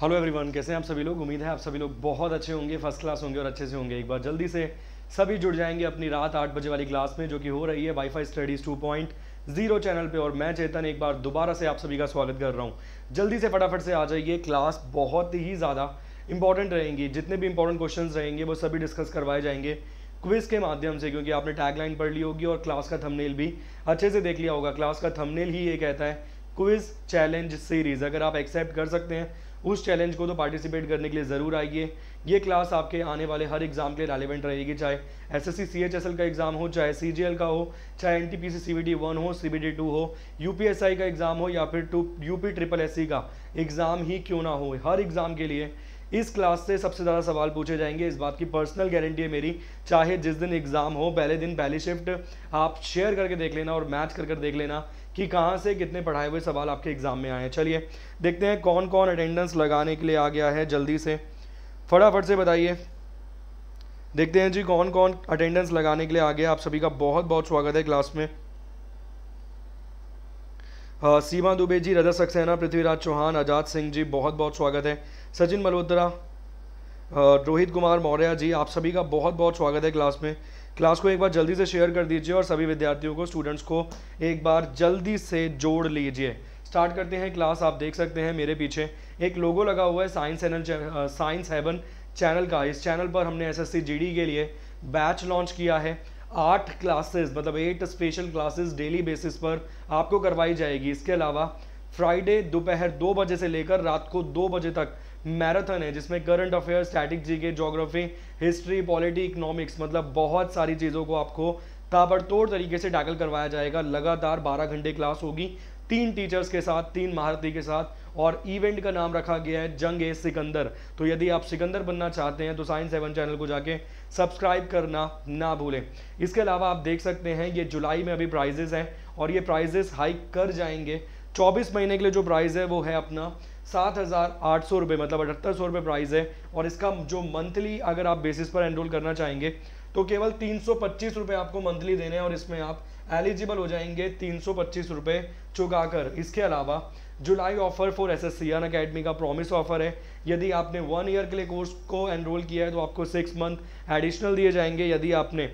Hello everyone, कैसे हैं आप सभी लोग। उम्मीद है आप सभी लोग बहुत अच्छे होंगे, फर्स्ट क्लास होंगे और अच्छे से होंगे। एक बार जल्दी से सभी जुड़ जाएंगे अपनी रात 8 बजे वाली क्लास में, जो कि हो रही है वाईफाईस्टडीज़ 2.0 चैनल पे। और मैं चेतन एक बार दोबारा से आप सभी का स्वागत कर रहा हूं। जल्दी से फटाफट से आ जाइए, क्लास बहुत ही ज़्यादा इंपॉर्टेंट रहेंगी। जितने भी इंपॉर्टेंट क्वेश्चन रहेंगे वो सभी डिस्कस करवाए जाएंगे क्विज़ के माध्यम से, क्योंकि आपने टैगलाइन पढ़ ली होगी और क्लास का थंबनेल भी अच्छे से देख लिया होगा। क्लास का थंबनेल ही ये कहता है क्विज़ चैलेंज सीरीज़। अगर आप एक्सेप्ट कर सकते हैं उस चैलेंज को तो पार्टिसिपेट करने के लिए ज़रूर आइए। ये क्लास आपके आने वाले हर एग्ज़ाम के लिए रेलिवेंट रहेगी, चाहे SSC CHSL का एग्ज़ाम हो, चाहे CGL का हो, चाहे NTPC CVD 1 हो, CVD 2 हो, UPSI का एग्ज़ाम हो, या फिर UP SSSC का एग्ज़ाम ही क्यों ना हो। हर एग्ज़ाम के लिए इस क्लास से सबसे ज़्यादा सवाल पूछे जाएंगे, इस बात की पर्सनल गारंटी है मेरी। चाहे जिस दिन एग्ज़ाम हो, पहले दिन पहली शिफ्ट आप शेयर करके देख लेना और मैच कर देख लेना कि कहाँ से कितने पढ़ाए हुए सवाल आपके एग्ज़ाम में आए हैं। चलिए देखते हैं कौन कौन अटेंडेंस लगाने के लिए आ गया है। जल्दी से फटाफट से बताइए, देखते हैं जी कौन कौन अटेंडेंस लगाने के लिए आ गया। आप सभी का बहुत बहुत स्वागत है क्लास में। सीमा दुबे जी, रजत सक्सेना, पृथ्वीराज चौहान, आजाद सिंह जी, बहुत बहुत स्वागत है। सचिन मल्होत्रा, रोहित कुमार मौर्य जी, आप सभी का बहुत बहुत स्वागत है क्लास में। क्लास को एक बार जल्दी से शेयर कर दीजिए और सभी विद्यार्थियों को, स्टूडेंट्स को एक बार जल्दी से जोड़ लीजिए। स्टार्ट करते हैं क्लास। आप देख सकते हैं मेरे पीछे एक लोगो लगा हुआ है साइंस हेवन चैनल का। इस चैनल पर हमने SSC GD के लिए बैच लॉन्च किया है। 8 क्लासेस मतलब 8 स्पेशल क्लासेस डेली बेसिस पर आपको करवाई जाएगी। इसके अलावा फ्राइडे दोपहर 2 बजे से लेकर रात को 2 बजे तक मैराथन है, जिसमें current affairs, static GK, geography, history, polity, economics, मतलब बहुत सारी चीज़ों को आपको ताबड़तोड़ तरीके से टैकल करवाया जाएगा। लगातार 12 घंटे क्लास होगी 3 टीचर्स के साथ, 3 महारथी के साथ। और इवेंट का नाम रखा गया है जंग ए सिकंदर। तो यदि आप सिकंदर बनना चाहते हैं तो Science Heaven चैनल को जाके सब्सक्राइब करना ना भूलें। इसके अलावा आप देख सकते हैं ये जुलाई में अभी प्राइजेस हैं और ये प्राइजेस हाइक कर जाएंगे। 24 महीने के लिए जो प्राइज़ है वो है अपना 7,800 रुपये, मतलब 7800 रुपये प्राइज़ है। और इसका जो मंथली अगर आप बेसिस पर एनरोल करना चाहेंगे तो केवल 325 रुपये आपको मंथली देने हैं और इसमें आप एलिजिबल हो जाएंगे 325 रुपये चुकाकर। इसके अलावा July offer for SSCN academy का प्रॉमिस ऑफर है। यदि आपने 1 ईयर के लिए कोर्स को एनरोल किया है तो आपको 6 मंथ एडिशनल दिए जाएंगे। यदि आपने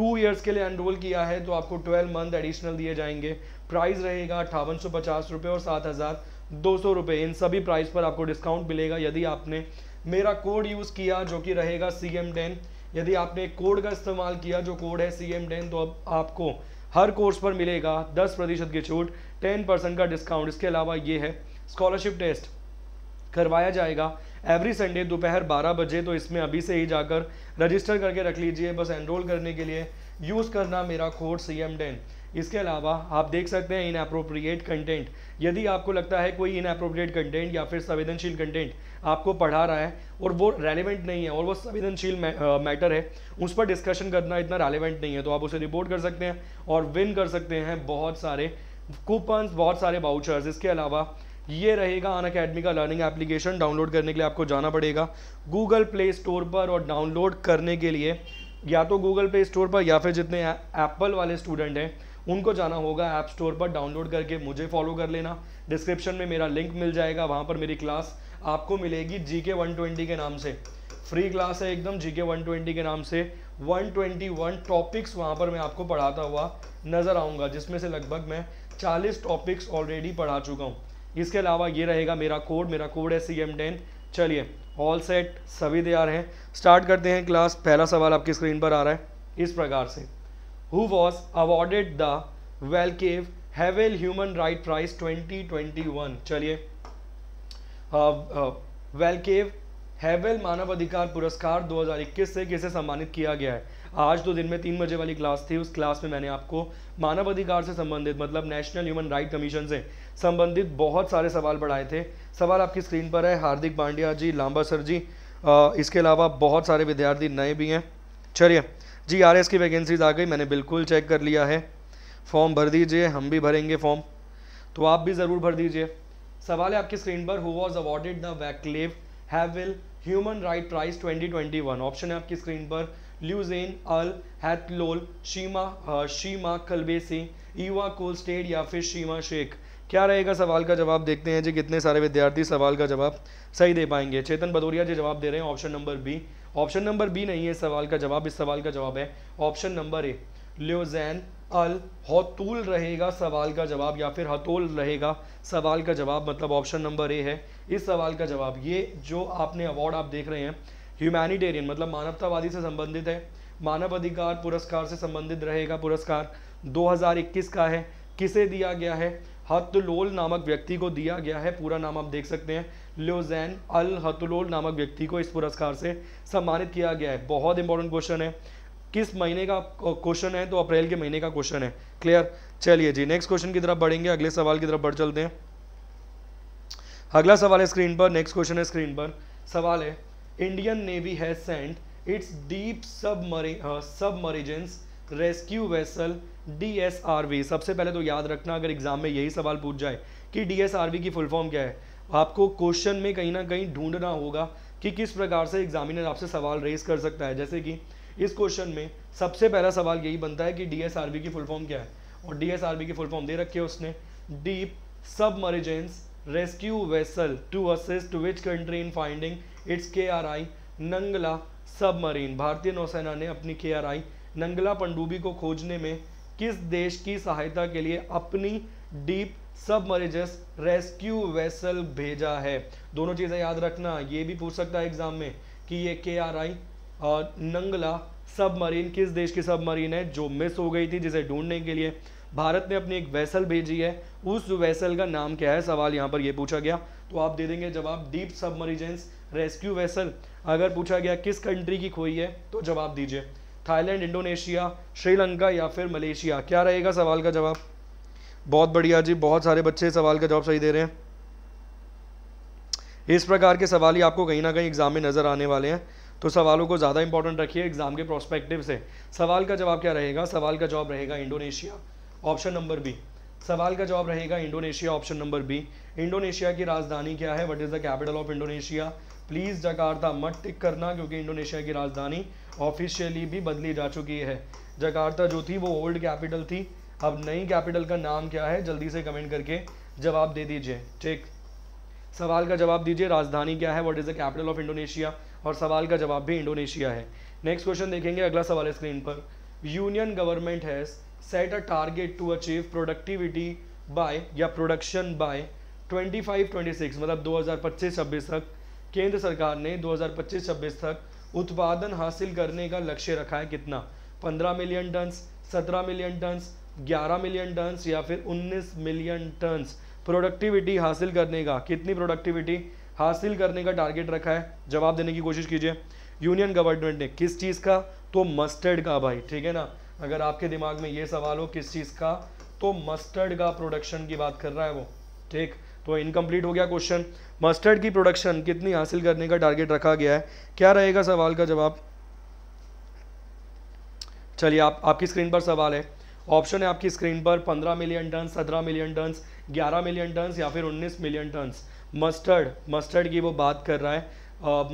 2 ईयर्स के लिए एनरोल किया है तो आपको 12 मंथ एडिशनल दिए जाएंगे। प्राइस रहेगा 5850 रुपये और 7200 रुपये। इन सभी प्राइस पर आपको डिस्काउंट मिलेगा यदि आपने मेरा कोड यूज़ किया, जो कि रहेगा cm10। यदि आपने कोड का इस्तेमाल किया जो कोड है cm10, तो अब आपको हर कोर्स पर मिलेगा 10% की छूट, 10% का डिस्काउंट। इसके अलावा ये है स्कॉलरशिप टेस्ट करवाया जाएगा एवरी संडे दोपहर 12 बजे। तो इसमें अभी से ही जाकर रजिस्टर करके रख लीजिए, बस एनरोल करने के लिए यूज़ करना मेरा कोड cm10। इसके अलावा आप देख सकते हैं इनअप्रोप्रिएट कंटेंट। यदि आपको लगता है कोई इनअप्रोप्रिएट कंटेंट या फिर संवेदनशील कंटेंट आपको पढ़ा रहा है और वो रेलेवेंट नहीं है और वो संवेदनशील मैटर है, उस पर डिस्कशन करना इतना रेलेवेंट नहीं है, तो आप उसे रिपोर्ट कर सकते हैं और विन कर सकते हैं बहुत सारे कूपन्स, बहुत सारे वाउचर्स। इसके अलावा ये रहेगा अनअकैडमी का लर्निंग एप्लीकेशन। डाउनलोड करने के लिए आपको जाना पड़ेगा गूगल प्ले स्टोर पर और डाउनलोड करने के लिए या तो गूगल प्ले स्टोर पर या फिर जितने एप्पल वाले स्टूडेंट हैं उनको जाना होगा ऐप स्टोर पर। डाउनलोड करके मुझे फॉलो कर लेना, डिस्क्रिप्शन में मेरा लिंक मिल जाएगा। वहाँ पर मेरी क्लास आपको मिलेगी GK 120 के नाम से। फ्री क्लास है एकदम, GK 120 के नाम से। 121 टॉपिक्स वहाँ पर मैं आपको पढ़ाता हुआ नज़र आऊँगा, जिसमें से लगभग मैं 40 टॉपिक्स ऑलरेडी पढ़ा चुका हूँ। इसके अलावा ये रहेगा मेरा कोड है cm10। चलिए ऑल सेट, सभी तैयार हैं, स्टार्ट करते हैं क्लास। पहला सवाल आपकी स्क्रीन पर आ रहा है इस प्रकार से। Who was awarded the Václav Havel Human Rights Prize 2021? चलिए, Václav Havel मानव अधिकार पुरस्कार 2021 से किसे सम्मानित किया गया है। आज तो दिन में 3 बजे वाली क्लास थी, उस क्लास में मैंने आपको मानव अधिकार से संबंधित, मतलब नेशनल ह्यूमन राइट कमीशन से संबंधित बहुत सारे सवाल पढ़ाए थे। सवाल आपकी स्क्रीन पर है। हार्दिक पांड्या जी, लांबा सर जी, इसके अलावा बहुत सारे विद्यार्थी नए भी हैं। चलिए जी, RS की वैकेंसीज आ गई, मैंने बिल्कुल चेक कर लिया है। फॉर्म भर दीजिए, हम भी भरेंगे फॉर्म, तो आप भी ज़रूर भर दीजिए। सवाल है आपकी स्क्रीन पर, who was awarded the Václav Havel human right prize 2021। Option है आपकी स्क्रीन पर ल्यूजेन अल हैथलोल, शीमा कलबेसी, ईवा कोल स्टेट या फिर शीमा शेख। क्या रहेगा सवाल का जवाब, देखते हैं जी कितने सारे विद्यार्थी सवाल का जवाब सही दे पाएंगे। चेतन भदौरिया जी जवाब दे रहे हैं option number B. Option number B नहीं है सवाल का जवाब, इस सवाल का जवाब है ऑप्शन नंबर ए, ल्यूजैन अल हतूल रहेगा सवाल का जवाब, या फिर हतोल रहेगा सवाल का जवाब, मतलब ऑप्शन नंबर ए है इस सवाल का जवाब। ये जो आपने अवार्ड आप देख रहे हैं ह्यूमैनिटेरियन मतलब मानवतावादी से संबंधित है, मानव अधिकार पुरस्कार से संबंधित रहेगा। पुरस्कार 2021 का है, किसे दिया गया है, हतलोल नामक व्यक्ति को दिया गया है। पूरा नाम आप देख सकते हैं, ल्यूजैन अल हतलोल नामक व्यक्ति को इस पुरस्कार से सम्मानित किया गया है। बहुत इंपॉर्टेंट क्वेश्चन है, किस महीने का क्वेश्चन है, तो अप्रैल के महीने का क्वेश्चन है। क्लियर, चलिए जी नेक्स्ट क्वेश्चन की तरफ बढ़ेंगे, अगले सवाल की तरफ बढ़ चलते हैं। अगला सवाल है स्क्रीन पर, नेक्स्ट क्वेश्चन है स्क्रीन पर। सवाल है इंडियन नेवी है sent its deep submergence rescue vessel DSRV। सबसे पहले तो याद रखना, अगर एग्जाम में यही सवाल पूछ जाए कि DSRV की फुल फॉर्म क्या है, आपको क्वेश्चन में कहीं ना कहीं ढूंढना होगा कि किस प्रकार से एग्जामिनर आपसे सवाल रेज कर सकता है। जैसे कि इस क्वेश्चन में सबसे पहला सवाल यही बनता है कि DSRV की फुल फॉर्म क्या है, और DSRV की फुल फॉर्म दे रखी है उसने, deep submergence rescue vessel to assist which country in finding its KRI Nanggala submarine. भारतीय नौसेना ने अपनी KRI नंगला पनडुब्बी को खोजने में किस देश की सहायता के लिए अपनी डीप सबमर्जेंस रेस्क्यू वेसल भेजा है। दोनों चीज़ें याद रखना, ये भी पूछ सकता है एग्जाम में कि ये KRI और नंगला सबमरीन किस देश की सबमरीन है जो मिस हो गई थी, जिसे ढूंढने के लिए भारत ने अपनी एक वेसल भेजी है, उस वेसल का नाम क्या है, सवाल यहाँ पर ये पूछा गया। तो आप दे देंगे जवाब डीप सबमर्जेंस रेस्क्यू वेसल। अगर पूछा गया किस कंट्री की खोई है तो जवाब दीजिए थाईलैंड, इंडोनेशिया, श्रीलंका या फिर मलेशिया। क्या रहेगा सवाल का जवाब। बहुत बढ़िया जी, बहुत सारे बच्चे सवाल का जवाब सही दे रहे हैं। इस प्रकार के सवाल ही आपको कहीं ना कहीं एग्जाम में नज़र आने वाले हैं, तो सवालों को ज़्यादा इंपॉर्टेंट रखिए एग्जाम के प्रोस्पेक्टिव से। सवाल का जवाब क्या रहेगा, सवाल का जवाब रहेगा इंडोनेशिया, ऑप्शन नंबर बी। सवाल का जवाब रहेगा Indonesia, option number B. Indonesia की राजधानी क्या है, what is the capital of Indonesia. Please Jakarta मत टिक करना, क्योंकि इंडोनेशिया की राजधानी ऑफिशियली भी बदली जा चुकी है। जकार्ता जो थी वो ओल्ड कैपिटल थी, अब नई कैपिटल का नाम क्या है, जल्दी से कमेंट करके जवाब दे दीजिए। ठीक, सवाल का जवाब दीजिए, राजधानी क्या है, what is the capital of Indonesia, और सवाल का जवाब भी इंडोनेशिया है। नेक्स्ट क्वेश्चन देखेंगे, अगला सवाल है स्क्रीन पर। Union government has set a target to achieve productivity by या प्रोडक्शन बाय 25-26 मतलब 2025-26 तक। केंद्र सरकार ने 2025-26 तक उत्पादन हासिल करने का लक्ष्य रखा है कितना, 15 million tons, 17 million tons, 11 million tons या फिर 19 मिलियन टन्स। प्रोडक्टिविटी हासिल करने का, कितनी प्रोडक्टिविटी हासिल करने का टारगेट रखा है, जवाब देने की कोशिश कीजिए। यूनियन गवर्नमेंट ने किस चीज़ का, तो मस्टर्ड का। भाई ठीक है ना, अगर आपके दिमाग में ये सवाल हो किस चीज़ का, तो मस्टर्ड का प्रोडक्शन की बात कर रहा है वो। ठीक, तो इनकम्प्लीट हो गया क्वेश्चन। मस्टर्ड की प्रोडक्शन कितनी हासिल करने का टारगेट रखा गया है, क्या रहेगा सवाल का जवाब। चलिए आपकी स्क्रीन पर सवाल है, ऑप्शन है आपकी स्क्रीन पर 15 million ton, 17 million ton, 11 million ton या फिर 19 मिलियन टन। मस्टर्ड की वो बात कर रहा है,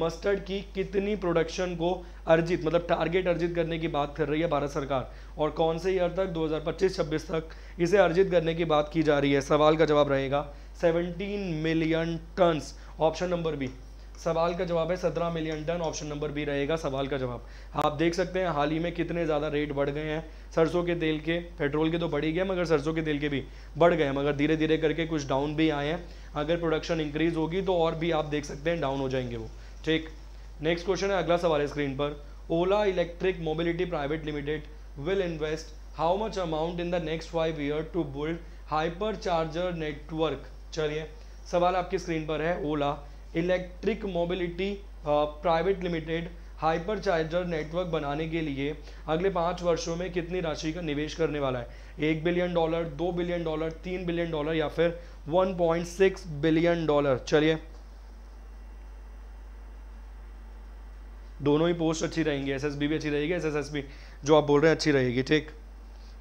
मस्टर्ड की कितनी प्रोडक्शन को अर्जित मतलब टारगेट अर्जित करने की बात कर रही है भारत सरकार, और कौन से ईयर तक, 2025-26 तक इसे अर्जित करने की बात की जा रही है। सवाल का जवाब रहेगा 17 million tons, option number B. सवाल का जवाब है 17 million ton, option number B रहेगा सवाल का जवाब। आप देख सकते हैं हाल ही में कितने ज़्यादा रेट बढ़ गए हैं सरसों के तेल के, पेट्रोल के तो बढ़ ही गए मगर सरसों के तेल के भी बढ़ गए, मगर धीरे धीरे करके कुछ डाउन भी आए हैं। अगर प्रोडक्शन इंक्रीज होगी तो और भी आप देख सकते हैं डाउन हो जाएंगे वो। ठीक, नेक्स्ट क्वेश्चन है, अगला सवाल है स्क्रीन पर। ओला electric mobility private limited will invest how much amount in the next 5 year to build hyper charger network. चलिए, सवाल आपकी स्क्रीन पर है, ओला electric mobility private limited hyper charger network बनाने के लिए अगले 5 वर्षों में कितनी राशि का निवेश करने वाला है, $1 बिलियन, $2 बिलियन, $3 बिलियन या फिर $1.6 बिलियन। चलिए, दोनों ही पोस्ट अच्छी रहेंगी, SSB भी अच्छी रहेगी, SSSB जो आप बोल रहे हैं अच्छी रहेगी। ठीक,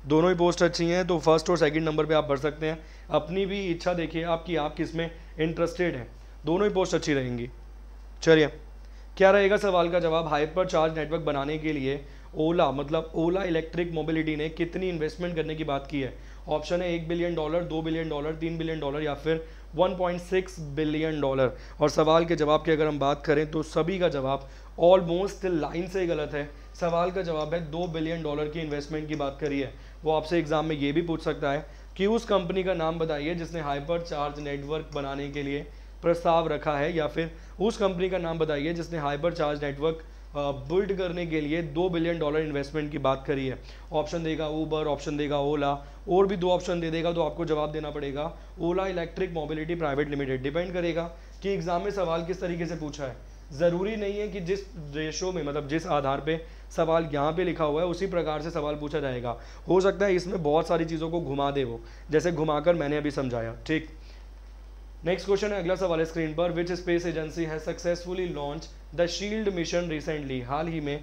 दोनों ही पोस्ट अच्छी हैं, तो फर्स्ट और सेकंड नंबर पे आप भर सकते हैं, अपनी भी इच्छा देखिए आपकी, आप किस में इंटरेस्टेड हैं, दोनों ही पोस्ट अच्छी रहेंगी। चलिए, क्या रहेगा सवाल का जवाब। हाइपर चार्ज नेटवर्क बनाने के लिए ओला मतलब ओला इलेक्ट्रिक मोबिलिटी ने कितनी इन्वेस्टमेंट करने की बात की है, ऑप्शन है $1 बिलियन, $2 बिलियन, $3 बिलियन या फिर $1.6 बिलियन। और सवाल के जवाब की अगर हम बात करें तो सभी का जवाब ऑलमोस्ट लाइन से गलत है। सवाल का जवाब है $2 बिलियन की इन्वेस्टमेंट की बात करी है। वो आपसे एग्जाम में ये भी पूछ सकता है कि उस कंपनी का नाम बताइए जिसने हाइपर चार्ज नेटवर्क बनाने के लिए प्रस्ताव रखा है, या फिर उस कंपनी का नाम बताइए जिसने हाइपर चार्ज नेटवर्क बिल्ड करने के लिए $2 बिलियन इन्वेस्टमेंट की बात करी है। ऑप्शन देगा ऊबर, ऑप्शन देगा ओला, और भी दो ऑप्शन दे देगा तो आपको जवाब देना पड़ेगा ओला electric mobility private limited. Depend करेगा कि एग्जाम में सवाल किस तरीके से पूछा है। ज़रूरी नहीं है कि जिस रेशो में, मतलब जिस आधार पे सवाल यहाँ पे लिखा हुआ है उसी प्रकार से सवाल पूछा जाएगा। हो सकता है इसमें बहुत सारी चीज़ों को घुमा दे वो, जैसे घुमाकर मैंने अभी समझाया। ठीक, नेक्स्ट क्वेश्चन है, अगला सवाल है स्क्रीन पर। Which space agency has successfully launch the shield mission recently? हाल ही में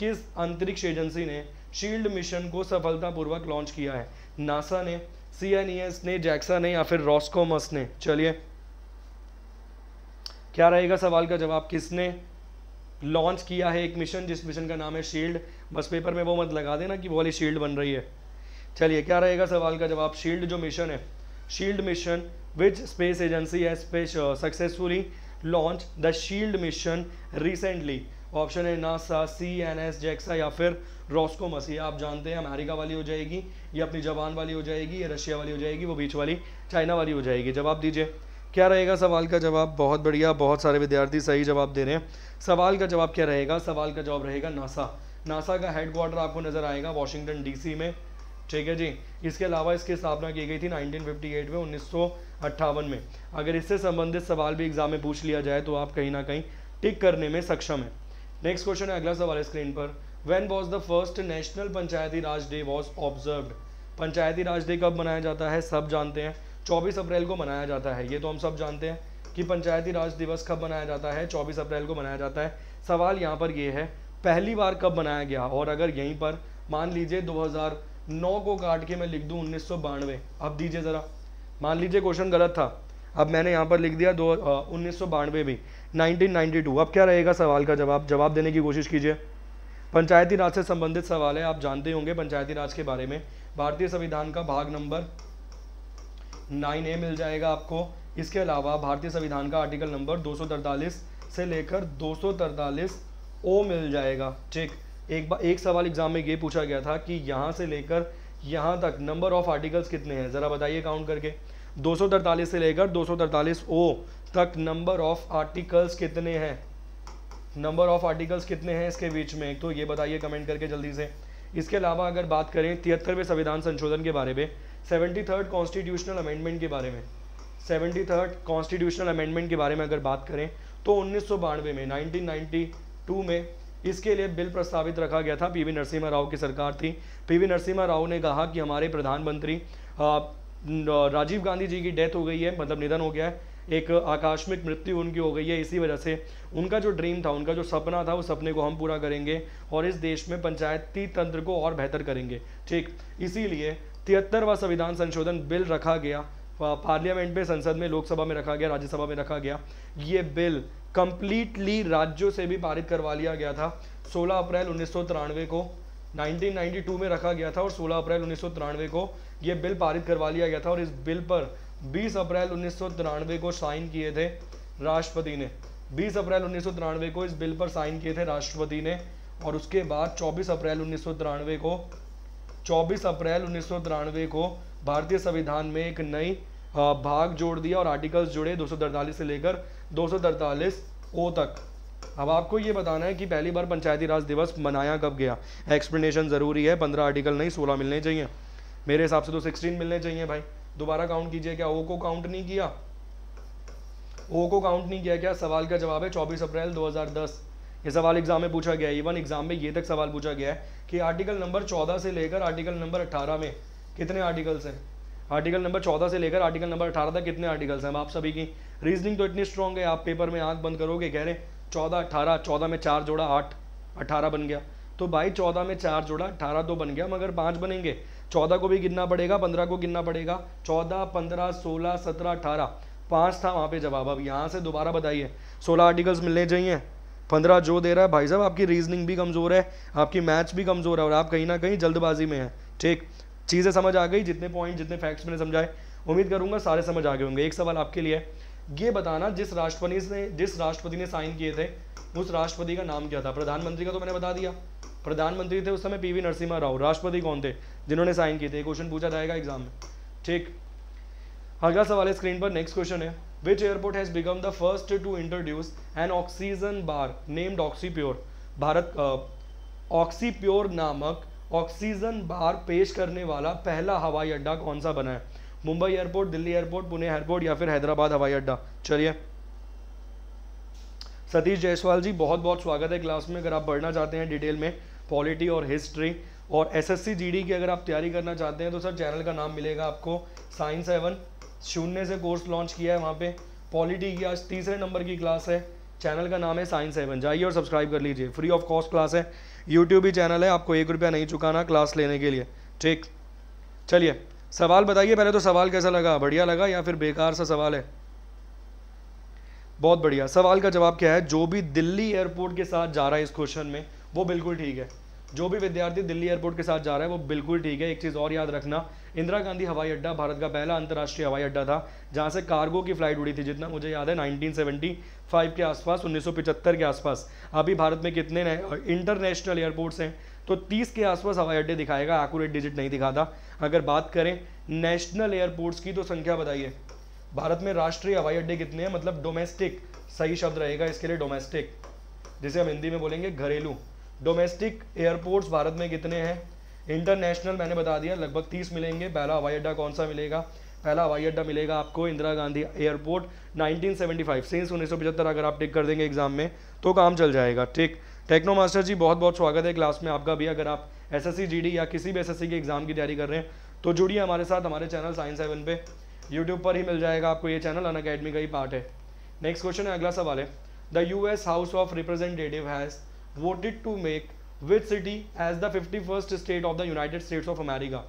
किस अंतरिक्ष एजेंसी ने शील्ड मिशन को सफलतापूर्वक लॉन्च किया है? नासा ने, CNES ने, जैक्सा ने या फिर रॉस्कोमस ने? चलिए, क्या रहेगा सवाल का जवाब? किसने लॉन्च किया है एक मिशन जिस मिशन का नाम है शील्ड? बस पेपर में वो मत लगा देना कि वो वाली शील्ड बन रही है। चलिए, क्या रहेगा सवाल का जवाब? शील्ड जो मिशन है, shield mission, which space agency has successfully launch the shield mission recently? Option है नासा, CNES, जैक्सा या फिर रॉस्कोमस। ये आप जानते हैं, अमेरिका वाली हो जाएगी, ये अपनी जापान वाली हो जाएगी, ये रशिया वाली हो जाएगी, वो बीच वाली चाइना वाली हो जाएगी। जवाब दीजिए, क्या रहेगा सवाल का जवाब? बहुत बढ़िया, बहुत सारे विद्यार्थी सही जवाब दे रहे हैं। सवाल का जवाब क्या रहेगा? सवाल का जवाब रहेगा नासा। नासा का हेडक्वार्टर आपको नज़र आएगा वॉशिंगटन DC में, ठीक है जी। इसके अलावा इसकी स्थापना की गई थी 1958 में, 1958 में। अगर इससे संबंधित सवाल भी एग्जाम में पूछ लिया जाए तो आप कहीं ना कहीं टिक करने में सक्षम हैं। नेक्स्ट क्वेश्चन है, अगला सवाल है स्क्रीन पर। When was the first national Panchayati Raj day was observed? Panchayati Raj day कब मनाया जाता है? सब जानते हैं, 24 अप्रैल को मनाया जाता है। ये तो हम सब जानते हैं कि पंचायती राज दिवस कब मनाया जाता है, 24 अप्रैल को मनाया जाता है। सवाल यहाँ पर ये है, पहली बार कब मनाया गया? और अगर यहीं पर मान लीजिए 2009 को काट के मैं लिख दूँ 1992, अब दीजिए ज़रा, मान लीजिए क्वेश्चन गलत था, अब मैंने यहाँ पर लिख दिया 1992 भी, 1992। अब क्या रहेगा सवाल का जवाब? जवाब देने की कोशिश कीजिए। पंचायती राज से संबंधित सवाल है, आप जानते होंगे पंचायती राज के बारे में। भारतीय संविधान का भाग नंबर 9A मिल जाएगा आपको। इसके अलावा भारतीय संविधान का आर्टिकल नंबर 243 से लेकर 243O मिल जाएगा। ठीक, एक सवाल एग्जाम में ये पूछा गया था कि यहाँ से लेकर यहाँ तक नंबर ऑफ आर्टिकल्स कितने हैं, ज़रा बताइए काउंट करके। 243 से लेकर 243O तक नंबर ऑफ आर्टिकल्स कितने हैं? नंबर ऑफ आर्टिकल्स कितने हैं इसके बीच में, तो ये बताइए कमेंट करके जल्दी से। इसके अलावा अगर बात करें 73वें संविधान संशोधन के बारे में, 73rd कॉन्स्टिट्यूशनल अमेंडमेंट के बारे में, 73rd कॉन्स्टिट्यूशनल अमेंडमेंट के बारे में अगर बात करें तो 1992 में, 1992 में इसके लिए बिल प्रस्तावित रखा गया था। PV नरसिम्हा राव की सरकार थी। PV नरसिम्हा राव ने कहा कि हमारे प्रधानमंत्री राजीव गांधी जी की डेथ हो गई है, मतलब निधन हो गया है, एक आकस्मिक मृत्यु उनकी हो गई है। इसी वजह से उनका जो ड्रीम था, उनका जो सपना था, उस सपने को हम पूरा करेंगे और इस देश में पंचायती तंत्र को और बेहतर करेंगे। ठीक, इसीलिए 73वां संविधान संशोधन बिल रखा गया पार्लियामेंट में, संसद में, लोकसभा में रखा गया, राज्यसभा में रखा गया। ये बिल कंप्लीटली राज्यों से भी पारित करवा लिया गया था 16 अप्रैल 1993 को, 1992 में रखा गया था और 16 अप्रैल 1993 को ये बिल पारित करवा लिया गया था। और इस बिल पर 20 अप्रैल 1993 को साइन किए थे राष्ट्रपति ने, 20 अप्रैल 1993 को इस बिल पर साइन किए थे राष्ट्रपति ने। और उसके बाद 24 अप्रैल 1993 को भारतीय संविधान में एक नई भाग जोड़ दिया और आर्टिकल्स जुड़े 243 से लेकर 243O तक। अब आपको ये बताना है कि पहली बार पंचायती राज दिवस मनाया कब गया। एक्सप्लेनेशन ज़रूरी है, 15 आर्टिकल नहीं 16 मिलने चाहिए, मेरे हिसाब से तो 16 मिलने चाहिए भाई। दोबारा काउंट कीजिए, क्या O को काउंट नहीं किया? O को काउंट नहीं किया क्या? सवाल का जवाब है 24 अप्रैल 2010। ये सवाल एग्जाम में पूछा गया है, इवन एग्जाम में ये तक सवाल पूछा गया है कि आर्टिकल नंबर 14 से लेकर आर्टिकल नंबर 18 में कितने आर्टिकल्स हैं? आर्टिकल नंबर 14 से लेकर आर्टिकल नंबर 18 तक कितने आर्टिकल्स हैं? आप सभी की रीजनिंग तो इतनी स्ट्रॉन्ग है, आप पेपर में आंख बंद करोगे, कह रहे 14, 18, 14 में 4 जोड़ा 8, 18 बन गया। तो भाई 14 में 4 जोड़ा 18 तो बन गया, मगर 5 बनेंगे, 14 को भी गिनना पड़ेगा, 15 को गिनना पड़ेगा। 14, 15, 16, 17, 18, 5 था वहाँ पे जवाब। अब यहाँ से दोबारा बताइए, 16 आर्टिकल्स मिलने चाहिए, 15 जो दे रहा है। भाई साहब आपकी रीजनिंग भी कमज़ोर है, आपकी मैथ्स भी कमज़ोर है और आप कहीं ना कहीं जल्दबाजी में हैं। ठीक, चीज़ें समझ आ गई, जितने पॉइंट जितने फैक्ट्स मैंने समझाए उम्मीद करूंगा सारे समझ आ गए होंगे। एक सवाल आपके लिए है, ये बताना जिस राष्ट्रपति ने साइन किए थे उस राष्ट्रपति का नाम क्या था। प्रधानमंत्री का तो मैंने बता दिया, प्रधानमंत्री थे उस समय पी.वी. नरसिम्हा राव। राष्ट्रपति कौन थे जिन्होंने साइन किए थे, क्वेश्चन पूछा जाएगा एग्जाम में, ठीक। अगला सवाल है स्क्रीन पर, नेक्स्ट क्वेश्चन है which airport has become the first to introduce an oxygen bar named Oxypure. Bharat Oxypure नामक ऑक्सीजन बार पेश करने वाला पहला हवाई अड्डा कौन सा बना है। Mumbai airport, Delhi airport, Pune airport या फिर हैदराबाद हवाई अड्डा। चलिए सतीश जायसवाल जी बहुत बहुत स्वागत है क्लास में। अगर आप पढ़ना चाहते हैं डिटेल में पॉलिटी और हिस्ट्री और SSC GD की अगर आप तैयारी करना चाहते हैं तो सर चैनल का नाम मिलेगा आपको साइंस हेवन, 0 से कोर्स लॉन्च किया है वहाँ पे। पॉलिटी की आज 3रे नंबर की क्लास है, चैनल का नाम है साइंस हेवन, जाइए और सब्सक्राइब कर लीजिए, फ्री ऑफ कॉस्ट क्लास है। यूट्यूब भी चैनल है, आपको ₹1 नहीं चुकाना क्लास लेने के लिए, ठीक। चलिए सवाल बताइए पहले तो, सवाल कैसा लगा, बढ़िया लगा या फिर बेकार सा सवाल है, बहुत बढ़िया। सवाल का जवाब क्या है, जो भी दिल्ली एयरपोर्ट के साथ जा रहा है इस क्वेश्चन में वो बिल्कुल ठीक है। जो भी विद्यार्थी दिल्ली एयरपोर्ट के साथ जा रहा है वो बिल्कुल ठीक है। एक चीज़ और याद रखना, इंदिरा गांधी हवाई अड्डा भारत का पहला अंतर्राष्ट्रीय हवाई अड्डा था जहाँ से कार्गो की फ्लाइट उड़ी थी, जितना मुझे याद है 1975 के आसपास, 1975 के आसपास। अभी भारत में कितने इंटरनेशनल एयरपोर्ट्स हैं, तो 30 के आसपास हवाई अड्डे दिखाएगा, एक्यूरेट डिजिट नहीं दिखाता। अगर बात करें नेशनल एयरपोर्ट्स की तो संख्या बताइए, भारत में राष्ट्रीय हवाई अड्डे कितने हैं, मतलब डोमेस्टिक सही शब्द रहेगा इसके लिए, डोमेस्टिक जिसे हम हिंदी में बोलेंगे घरेलू। डोमेस्टिक एयरपोर्ट्स भारत में कितने हैं, इंटरनेशनल मैंने बता दिया लगभग 30 मिलेंगे। पहला हवाई अड्डा कौन सा मिलेगा, पहला हवाई अड्डा मिलेगा आपको इंदिरा गांधी एयरपोर्ट 1975, सिंस 1975 अगर आप टिक कर देंगे एग्जाम में तो काम चल जाएगा, ठीक। टेक्नो मास्टर जी बहुत बहुत स्वागत है क्लास में आपका भी। अगर आप SSC GD या किसी भी SSC के एग्जाम की तैयारी कर रहे हैं तो जुड़िए हमारे साथ, हमारे चैनल साइंस हेवन पे यूट्यूब पर ही मिल जाएगा आपको ये चैनल, अन अकेडमी का ही पार्ट है। नेक्स्ट क्वेश्चन है, अगला सवाल है the US house of representative has voted to make which city as the 51st state of the United States of America.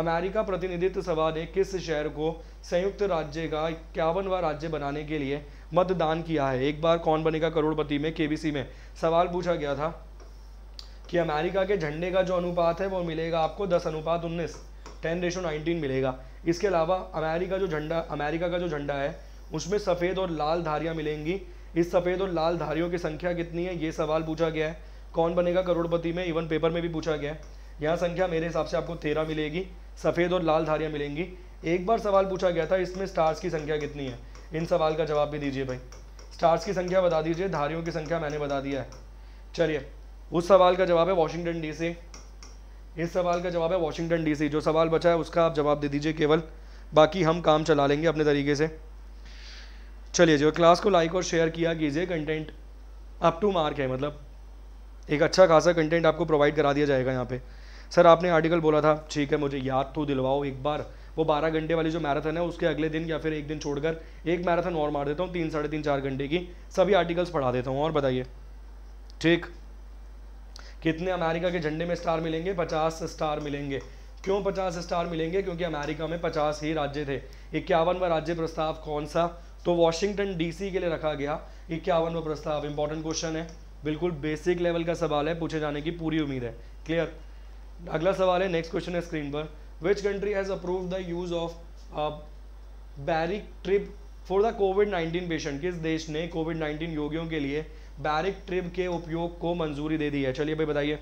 America प्रतिनिधित्व सभा ने किस शहर को संयुक्त राज्य का 51वां राज्य बनाने के लिए मतदान किया है। एक बार कौन बनेगा करोड़पति में KBC में सवाल पूछा गया था कि अमेरिका के झंडे का जो अनुपात है वो मिलेगा आपको 10:19 10:19 मिलेगा। इसके अलावा अमेरिका का जो झंडा है उसमें सफ़ेद और लाल धारियाँ मिलेंगी, इस सफ़ेद और लाल धारियों की संख्या कितनी है, ये सवाल पूछा गया है कौन बनेगा करोड़पति में, इवन पेपर में भी पूछा गया है। यहाँ संख्या मेरे हिसाब से आपको 13 मिलेगी, सफ़ेद और लाल धारियाँ मिलेंगी। एक बार सवाल पूछा गया था इसमें स्टार्स की संख्या कितनी है, इन सवाल का जवाब भी दीजिए भाई, स्टार्स की संख्या बता दीजिए, धारियों की संख्या मैंने बता दिया है। चलिए उस सवाल का जवाब है Washington DC, इस सवाल का जवाब है Washington DC। जो सवाल बचा है उसका आप जवाब दे दीजिए केवल, बाकी हम काम चला लेंगे अपने तरीके से। चलिए जो क्लास को लाइक और शेयर किया कीजिए, कंटेंट अप टू मार्क है, मतलब एक अच्छा खासा कंटेंट आपको प्रोवाइड करा दिया जाएगा। यहाँ पे सर आपने आर्टिकल बोला था, ठीक है मुझे याद तो दिलवाओ एक बार, वो 12 घंटे वाली जो मैराथन है उसके अगले दिन या फिर एक दिन छोड़कर एक मैराथन और मार देता हूँ 3 साढ़े 3 4 घंटे की, सभी आर्टिकल्स पढ़ा देता हूँ। और बताइए ठीक, कितने अमेरिका के झंडे में स्टार मिलेंगे, 50 स्टार मिलेंगे। क्यों 50 स्टार मिलेंगे, क्योंकि अमेरिका में 50 ही राज्य थे। 51वां राज्य प्रस्ताव कौन सा, तो Washington DC के लिए रखा गया 51वां प्रस्ताव। इंपॉर्टेंट क्वेश्चन है, बिल्कुल बेसिक लेवल का सवाल है, पूछे जाने की पूरी उम्मीद है, क्लियर। अगला सवाल है, नेक्स्ट क्वेश्चन है स्क्रीन पर, which country has approve the use of baric trip for the COVID-19 patient. किस देश ने COVID-19 रोगियों के लिए बैरिक ट्रिप के उपयोग को मंजूरी दे दी है। चलिए भाई बताइए,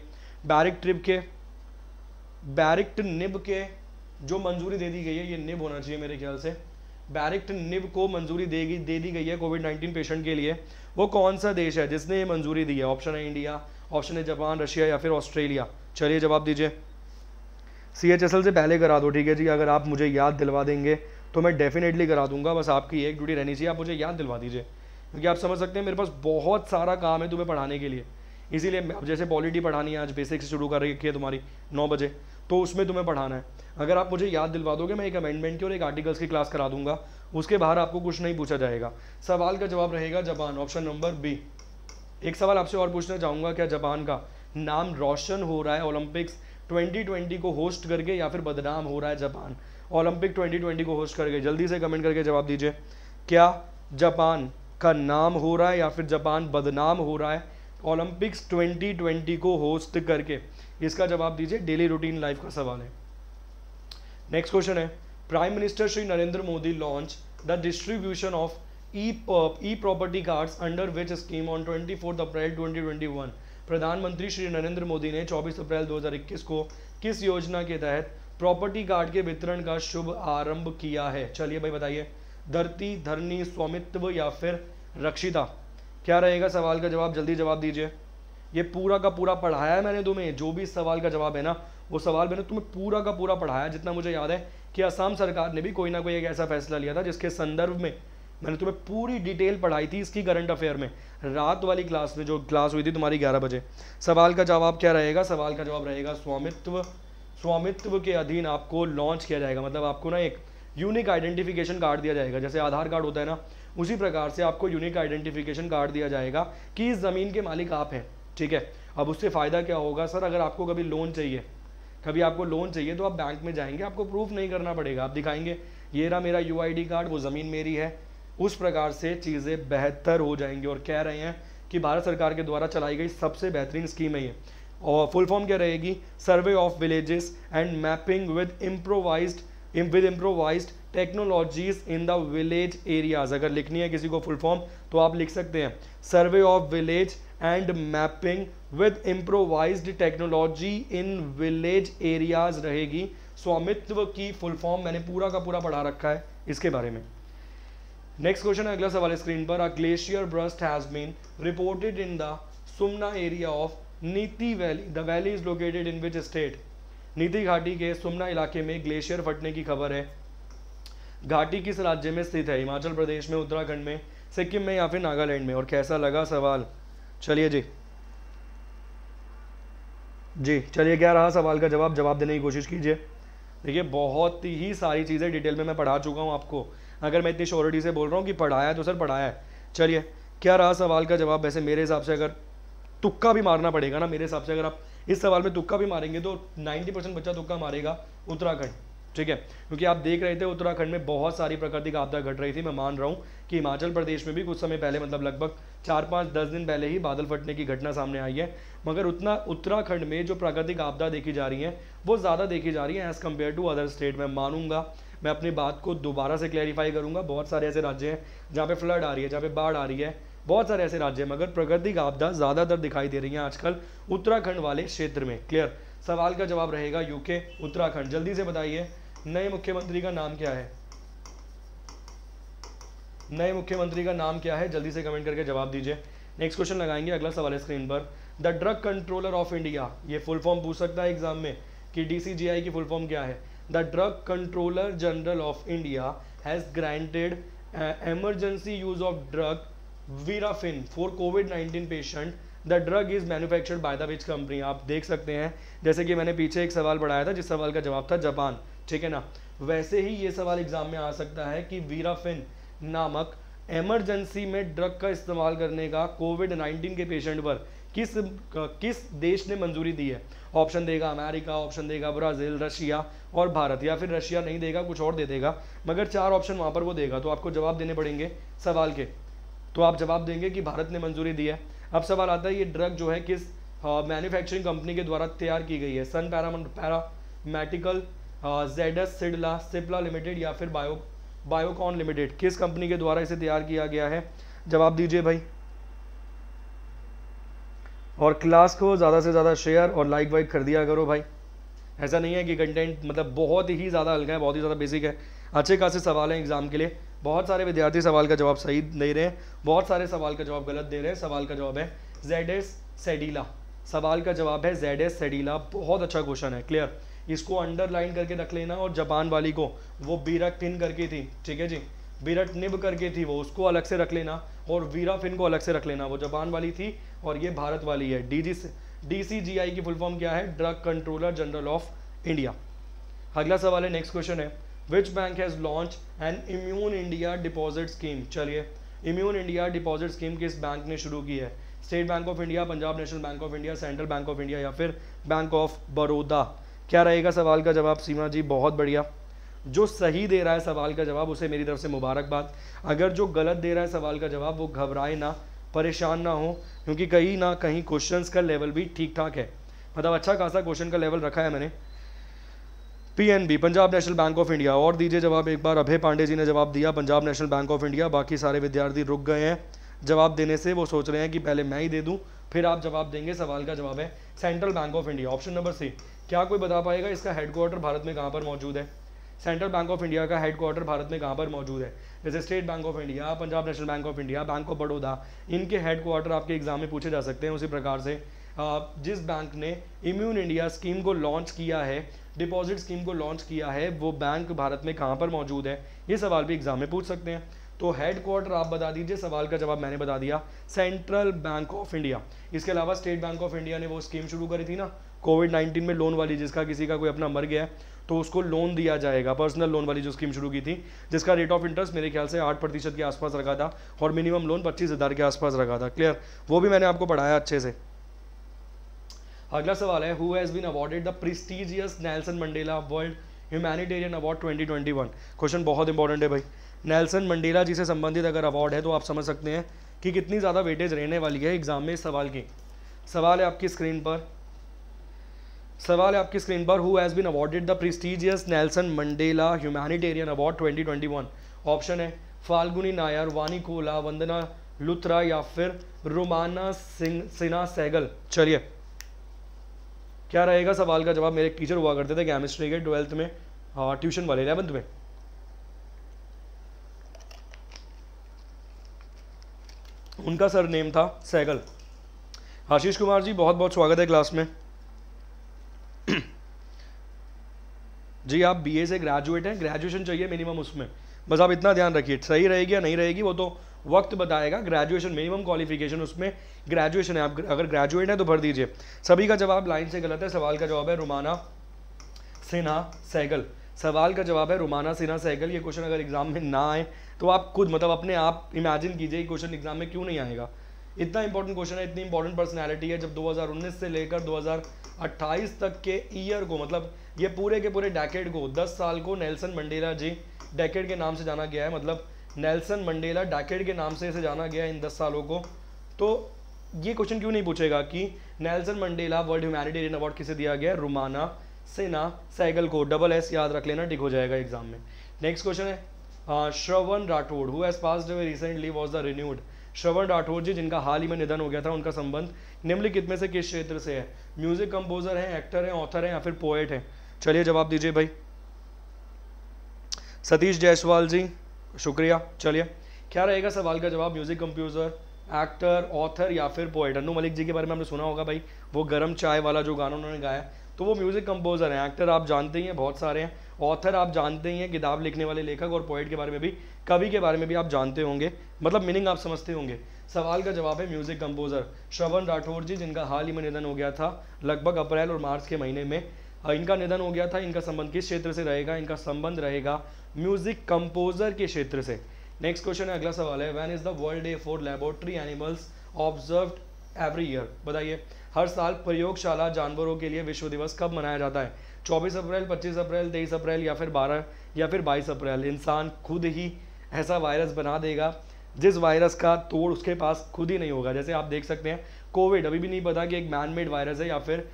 बैरिक्ट निब के जो मंजूरी दे दी गई है, ये निब होना चाहिए मेरे ख्याल से, बैरिक्ट निब को मंजूरी दे दी गई है COVID-19 पेशेंट के लिए, वो कौन सा देश है जिसने ये मंजूरी दी है। ऑप्शन है इंडिया, ऑप्शन है जापान, रशिया या फिर ऑस्ट्रेलिया। चलिए जवाब दीजिए, CHSL से पहले करा दो, ठीक है जी, अगर आप मुझे याद दिलवा देंगे तो मैं डेफिनेटली करा दूंगा, बस आपकी एक ड्यूटी रहनी चाहिए, आप मुझे याद दिलवा दीजिए, क्योंकि आप समझ सकते हैं मेरे पास बहुत सारा काम है तुम्हें पढ़ाने के लिए, इसीलिए जैसे पॉलिटी पढ़ानी है आज बेसिक से शुरू कर रही है तुम्हारी 9 बजे, तो उसमें तुम्हें पढ़ाना है। अगर आप मुझे याद दिलवा दोगे मैं एक अमेंडमेंट की और एक आर्टिकल्स की क्लास करा दूंगा, उसके बाहर आपको कुछ नहीं पूछा जाएगा। सवाल का जवाब रहेगा जापान, ऑप्शन नंबर B। एक सवाल आपसे और पूछना चाहूँगा, क्या जापान का नाम रोशन हो रहा है ओलंपिक्स 2020 को होस्ट करके या फिर बदनाम हो रहा है जापान ओलंपिक 2020 को होस्ट करके। जल्दी से कमेंट करके जवाब दीजिए, क्या जापान का नाम हो रहा है या फिर जापान बदनाम हो रहा है ओलंपिक्स 2020 को होस्ट करके। इसका जवाब दीजिए, डेली रूटीन लाइफ का सवाल है। नेक्स्ट क्वेश्चन है, prime minister Shri Narendra Modi launch the distribution of e property cards under which scheme on 24 April 2021। प्रधानमंत्री श्री नरेंद्र मोदी ने 24 अप्रैल 2021 को किस योजना के तहत प्रॉपर्टी कार्ड के वितरण का शुभ आरंभ किया है? चलिए भाई बताइए, धरती, धरनी, स्वामित्व या फिर रक्षिता, क्या रहेगा सवाल का जवाब? जल्दी जवाब दीजिए। ये पूरा का पूरा पढ़ाया है मैंने तुम्हें, जो भी सवाल का जवाब है ना वो सवाल मैंने तुम्हें पूरा का पूरा पढ़ाया। जितना मुझे याद है कि असम सरकार ने भी कोई ना कोई एक ऐसा फैसला लिया था जिसके संदर्भ में मैंने तुम्हें पूरी डिटेल पढ़ाई थी इसकी करंट अफेयर में, रात वाली क्लास में जो क्लास हुई थी तुम्हारी 11 बजे। सवाल का जवाब क्या रहेगा? सवाल का जवाब रहेगा स्वामित्व। स्वामित्व के अधीन आपको लॉन्च किया जाएगा, मतलब आपको ना एक यूनिक आइडेंटिफिकेशन कार्ड दिया जाएगा, जैसे आधार कार्ड होता है ना उसी प्रकार से आपको यूनिक आइडेंटिफिकेशन कार्ड दिया जाएगा कि इस ज़मीन के मालिक आप हैं। ठीक है, अब उससे फ़ायदा क्या होगा? सर अगर आपको कभी लोन चाहिए, कभी आपको लोन चाहिए तो आप बैंक में जाएंगे, आपको प्रूफ नहीं करना पड़ेगा, आप दिखाएंगे ये रहा मेरा UID कार्ड, वो ज़मीन मेरी है। उस प्रकार से चीज़ें बेहतर हो जाएंगी और कह रहे हैं कि भारत सरकार के द्वारा चलाई गई सबसे बेहतरीन स्कीम है ये। और फुल फॉर्म क्या रहेगी? Survey of villages and mapping with improvised technologies in the village areas. अगर लिखनी है किसी को फुल फॉर्म तो आप लिख सकते हैं survey of village and mapping with improvised technology in village areas रहेगी। स्वामित्व की फुल फॉर्म मैंने पूरा का पूरा पढ़ा रखा है इसके बारे में। नेक्स्ट क्वेश्चन है, अगला सवाल स्क्रीन पर, a glacier burst has been reported in the Sumna area of Niti valley, the valley is located in which state. Niti घाटी के सुमना इलाके में ग्लेशियर फटने की खबर है। घाटी किस राज्य में स्थित है? हिमाचल प्रदेश में, उत्तराखंड में, सिक्किम में या फिर नागालैंड में? और कैसा लगा सवाल? चलिए जी, चलिए क्या रहा सवाल का जवाब? जवाब देने की कोशिश कीजिए। देखिए बहुत ही सारी चीज़ें डिटेल में मैं पढ़ा चुका हूँ आपको, अगर मैं इतनी श्योरिटी से बोल रहा हूँ कि पढ़ाया तो सर पढ़ाया है। चलिए क्या रहा सवाल का जवाब? वैसे मेरे हिसाब से अगर तुक्का भी मारना पड़ेगा ना, मेरे हिसाब से अगर आप इस सवाल में तुक्का भी मारेंगे तो 90% बच्चा तुक्का मारेगा उत्तराखंड। ठीक है, क्योंकि आप देख रहे थे उत्तराखंड में बहुत सारी प्राकृतिक आपदा घट रही थी। मैं मान रहा हूँ कि हिमाचल प्रदेश में भी कुछ समय पहले, मतलब लगभग 4-5-10 दिन पहले ही बादल फटने की घटना सामने आई है, मगर उतना उत्तराखंड में जो प्राकृतिक आपदा देखी जा रही है वो ज़्यादा देखी जा रही है as compare to other state. मैं मानूंगा, मैं अपनी बात को दोबारा से क्लैरिफाई करूंगा, बहुत सारे ऐसे राज्य हैं जहाँ पे फ्लड आ रही है, जहाँ पे बाढ़ आ रही है, बहुत सारे ऐसे राज्य हैं, मगर प्राकृतिक आपदा ज़्यादातर दिखाई दे रही है आजकल उत्तराखंड वाले क्षेत्र में। क्लियर, सवाल का जवाब रहेगा यूके, उत्तराखंड। जल्दी से बताइए नए मुख्यमंत्री का नाम क्या है? नए मुख्यमंत्री का नाम क्या है? जल्दी से कमेंट करके जवाब दीजिए। नेक्स्ट क्वेश्चन लगाएंगे, अगला सवाल है स्क्रीन पर, the drug controller of India. ये फुल फॉर्म पूछ सकता है एग्जाम में कि DCGI की फुल फॉर्म क्या है। The Drug Controller General of India has granted emergency use of drug Virafin for COVID-19 patient. The drug is manufactured by the which company? आप देख सकते हैं, जैसे कि मैंने पीछे एक सवाल पढ़ाया था जिस सवाल का जवाब था जापान, ठीक है ना, वैसे ही ये सवाल एग्जाम में आ सकता है कि वीराफिन नामक एमरजेंसी में ड्रग का इस्तेमाल करने का COVID-19 के पेशेंट पर किस देश ने मंजूरी दी है। ऑप्शन देगा अमेरिका, ऑप्शन देगा ब्राज़ील, रशिया और भारत, या फिर रशिया नहीं देगा कुछ और दे देगा, मगर 4 ऑप्शन वहाँ पर वो देगा, तो आपको जवाब देने पड़ेंगे सवाल के, तो आप जवाब देंगे कि भारत ने मंजूरी दी है। अब सवाल आता है ये ड्रग जो है किस मैन्युफैक्चरिंग कंपनी के द्वारा तैयार की गई है? सन पैरामेटिकल, ज़ेडस सिडला, सिप्ला लिमिटेड या फिर बायोकॉन लिमिटेड? किस कंपनी के द्वारा इसे तैयार किया गया है? जवाब दीजिए भाई, और क्लास को ज़्यादा से ज़्यादा शेयर और लाइक वाइक कर दिया करो भाई। ऐसा नहीं है कि कंटेंट मतलब बहुत ही ज़्यादा हल्का है, बहुत ही ज़्यादा बेसिक है, अच्छे खासे सवाल हैं एग्जाम के लिए। बहुत सारे विद्यार्थी सवाल का जवाब सही दे रहे हैं, बहुत सारे सवाल का जवाब गलत दे रहे हैं। सवाल का जवाब है ज़ेडस कैडिला, सवाल का जवाब है ज़ेडस कैडिला। बहुत अच्छा क्वेश्चन है, क्लियर, इसको अंडरलाइन करके रख लेना। और जापान वाली को वो बीराक्टिन करके थी, ठीक है जी, बिरट निब करके थी वो, उसको अलग से रख लेना, और वीराफिन को अलग से रख लेना, वो जापान वाली थी और ये भारत वाली है। DCGI की फुल फॉर्म क्या है? Drug controller general of India. अगला सवाल है, नेक्स्ट क्वेश्चन है, which bank has launch an immune India deposit scheme. चलिए, इम्यून इंडिया डिपॉजिट स्कीम किस बैंक ने शुरू की है? State bank of India, Punjab national bank of India, central bank of India या फिर बैंक ऑफ बड़ौदा? क्या रहेगा सवाल का जवाब? सीमा जी बहुत बढ़िया, जो सही दे रहा है सवाल का जवाब उसे मेरी तरफ से मुबारकबाद, अगर जो गलत दे रहा है सवाल का जवाब वो घबराए ना, परेशान ना हो, क्योंकि कहीं ना कहीं क्वेश्चंस का लेवल भी ठीक ठाक है, मतलब अच्छा खासा क्वेश्चन का लेवल रखा है मैंने। PNB Punjab national bank of India. और दीजिए जवाब एक बार। अभय पांडे जी ने जवाब दिया Punjab national bank of India, बाकी सारे विद्यार्थी रुक गए हैं जवाब देने से, वो सोच रहे हैं कि पहले मैं ही दे दूं फिर आप जवाब देंगे। सवाल का जवाब है Central bank of India, option number C. क्या कोई बता पाएगा इसका हेडक्वार्टर भारत में कहाँ पर मौजूद है? सेंट्रल बैंक ऑफ इंडिया का हेडक्वार्टर भारत में कहाँ पर मौजूद है? जैसे State bank of India, Punjab national bank of India, bank of Baroda, इनके हेडक्वार्टर आपके एग्जाम में पूछे जा सकते हैं। उसी प्रकार से जिस बैंक ने इम्यून इंडिया स्कीम को लॉन्च किया है, डिपॉजिट स्कीम को लॉन्च किया है, वो बैंक भारत में कहाँ पर मौजूद है? ये सवाल भी एग्जाम में पूछ सकते हैं। तो हेडक्वार्टर आप बता दीजिए, सवाल का जवाब मैंने बता दिया सेंट्रल बैंक ऑफ इंडिया। इसके अलावा स्टेट बैंक ऑफ इंडिया ने वो स्कीम शुरू करी थी ना कोविड-19 में लोन वाली, जिसका किसी का कोई अपना मर गया है तो उसको लोन दिया जाएगा, पर्सनल लोन वाली जो स्कीम शुरू की थी, जिसका रेट ऑफ इंटरेस्ट मेरे ख्याल से 8% के आसपास रखा था और मिनिमम लोन 25,000 के आसपास रखा था। क्लियर, वो भी मैंने आपको पढ़ाया अच्छे से। अगला सवाल है who has been awarded the prestigious Nelson Mandela World Humanitarian Award 2021। Question बहुत इंपॉर्टेंट है भाई। नेल्सन मंडेला जी से संबंधित अगर अवार्ड है तो आप समझ सकते हैं कि कितनी ज़्यादा वेटेज रहने वाली है एग्जाम में इस सवाल की। सवाल है आपकी स्क्रीन पर, सवाल है आपकी स्क्रीन पर। Who has been awarded the prestigious Nelson Mandela humanitarian Award 2021। Option है फाल्गुनी नायर, वानी कोला, वंदना लुथरा या फिर रुमाना सिन्हा सहगल। चलिए क्या रहेगा सवाल का जवाब? मेरे टीचर हुआ करते थे केमिस्ट्री के 12th में, हाँ ट्यूशन वाले 11th में। उनका सर नेम था सहगल। आशीष कुमार जी बहुत बहुत स्वागत है क्लास में। जी आप बीए से ग्रेजुएट हैं, ग्रेजुएशन चाहिए मिनिमम उसमें, बस आप इतना ध्यान रखिए। सही रहेगी या नहीं रहेगी वो तो वक्त बताएगा। ग्रेजुएशन मिनिमम क्वालिफिकेशन उसमें ग्रेजुएशन है, आप अगर ग्रेजुएट हैं तो भर दीजिए। सभी का जवाब लाइन से गलत है। सवाल का जवाब है रुमाना सिन्हा सहगल। सवाल का जवाब है रुमाना सिन्हा सहगल। ये क्वेश्चन अगर एग्जाम में ना आए तो आप खुद मतलब अपने आप इमेजिन कीजिए क्वेश्चन एग्जाम में क्यों नहीं आएगा। इतना इंपॉर्टेंट क्वेश्चन है, इतनी इंपॉर्टेंट पर्सनैलिटी है। जब 2019 से लेकर 2028 तक के ईयर को, मतलब ये पूरे के पूरे डेकेड को, 10 साल को नेल्सन मंडेला जी डेकेड के नाम से जाना गया है। मतलब नेल्सन मंडेला डेकेड के नाम से इसे जाना गया है, इन 10 सालों को। तो ये क्वेश्चन क्यों नहीं पूछेगा कि Nelson Mandela World Humanitarian Award किसे दिया गया? रुमाना सिन्हा सहगल को। डबल एस याद रख लेना, ठीक हो जाएगा एग्जाम में। नेक्स्ट क्वेश्चन है Shravan Rathod who has passed away recently was the renowned. Shravan Rathod ji जिनका हाल ही में निधन हो गया था, उनका संबंध निम्नलिखित में से किस क्षेत्र से है? म्यूजिक कंपोजर हैं, एक्टर हैं, ऑथर हैं या फिर पोएट हैं? चलिए जवाब दीजिए भाई। सतीश जायसवाल जी शुक्रिया। चलिए क्या रहेगा सवाल का जवाब? म्यूजिक कंपोजर, एक्टर, ऑथर या फिर पोएट। अनु मलिक जी के बारे में हमने सुना होगा भाई, वो गर्म चाय वाला जो गाना उन्होंने गाया, तो वो म्यूजिक कंपोजर हैं। एक्टर आप जानते ही हैं, बहुत सारे हैं। ऑथर आप जानते ही हैं, किताब लिखने वाले लेखक। और पोएट के बारे में भी, कवि के बारे में भी आप जानते होंगे, मतलब मीनिंग आप समझते होंगे। सवाल का जवाब है म्यूजिक कंपोजर श्रवण राठौड़ जी, जिनका हाल ही में निधन हो गया था लगभग अप्रैल और मार्च के महीने में इनका निधन हो गया था। इनका संबंध किस क्षेत्र से रहेगा? इनका संबंध रहेगा म्यूजिक कंपोजर के क्षेत्र से। नेक्स्ट क्वेश्चन है, अगला सवाल है when is the World Day for Laboratory Animals observed every year. बताइए हर साल प्रयोगशाला जानवरों के लिए विश्व दिवस कब मनाया जाता है? 24 अप्रैल, 25 अप्रैल, 23 अप्रैल या फिर 22 अप्रैल। इंसान खुद ही ऐसा वायरस बना देगा जिस वायरस का तोड़ उसके पास खुद ही नहीं होगा। जैसे आप देख सकते हैं कोविड, अभी भी नहीं पता कि एक मैन मेड वायरस है या फिर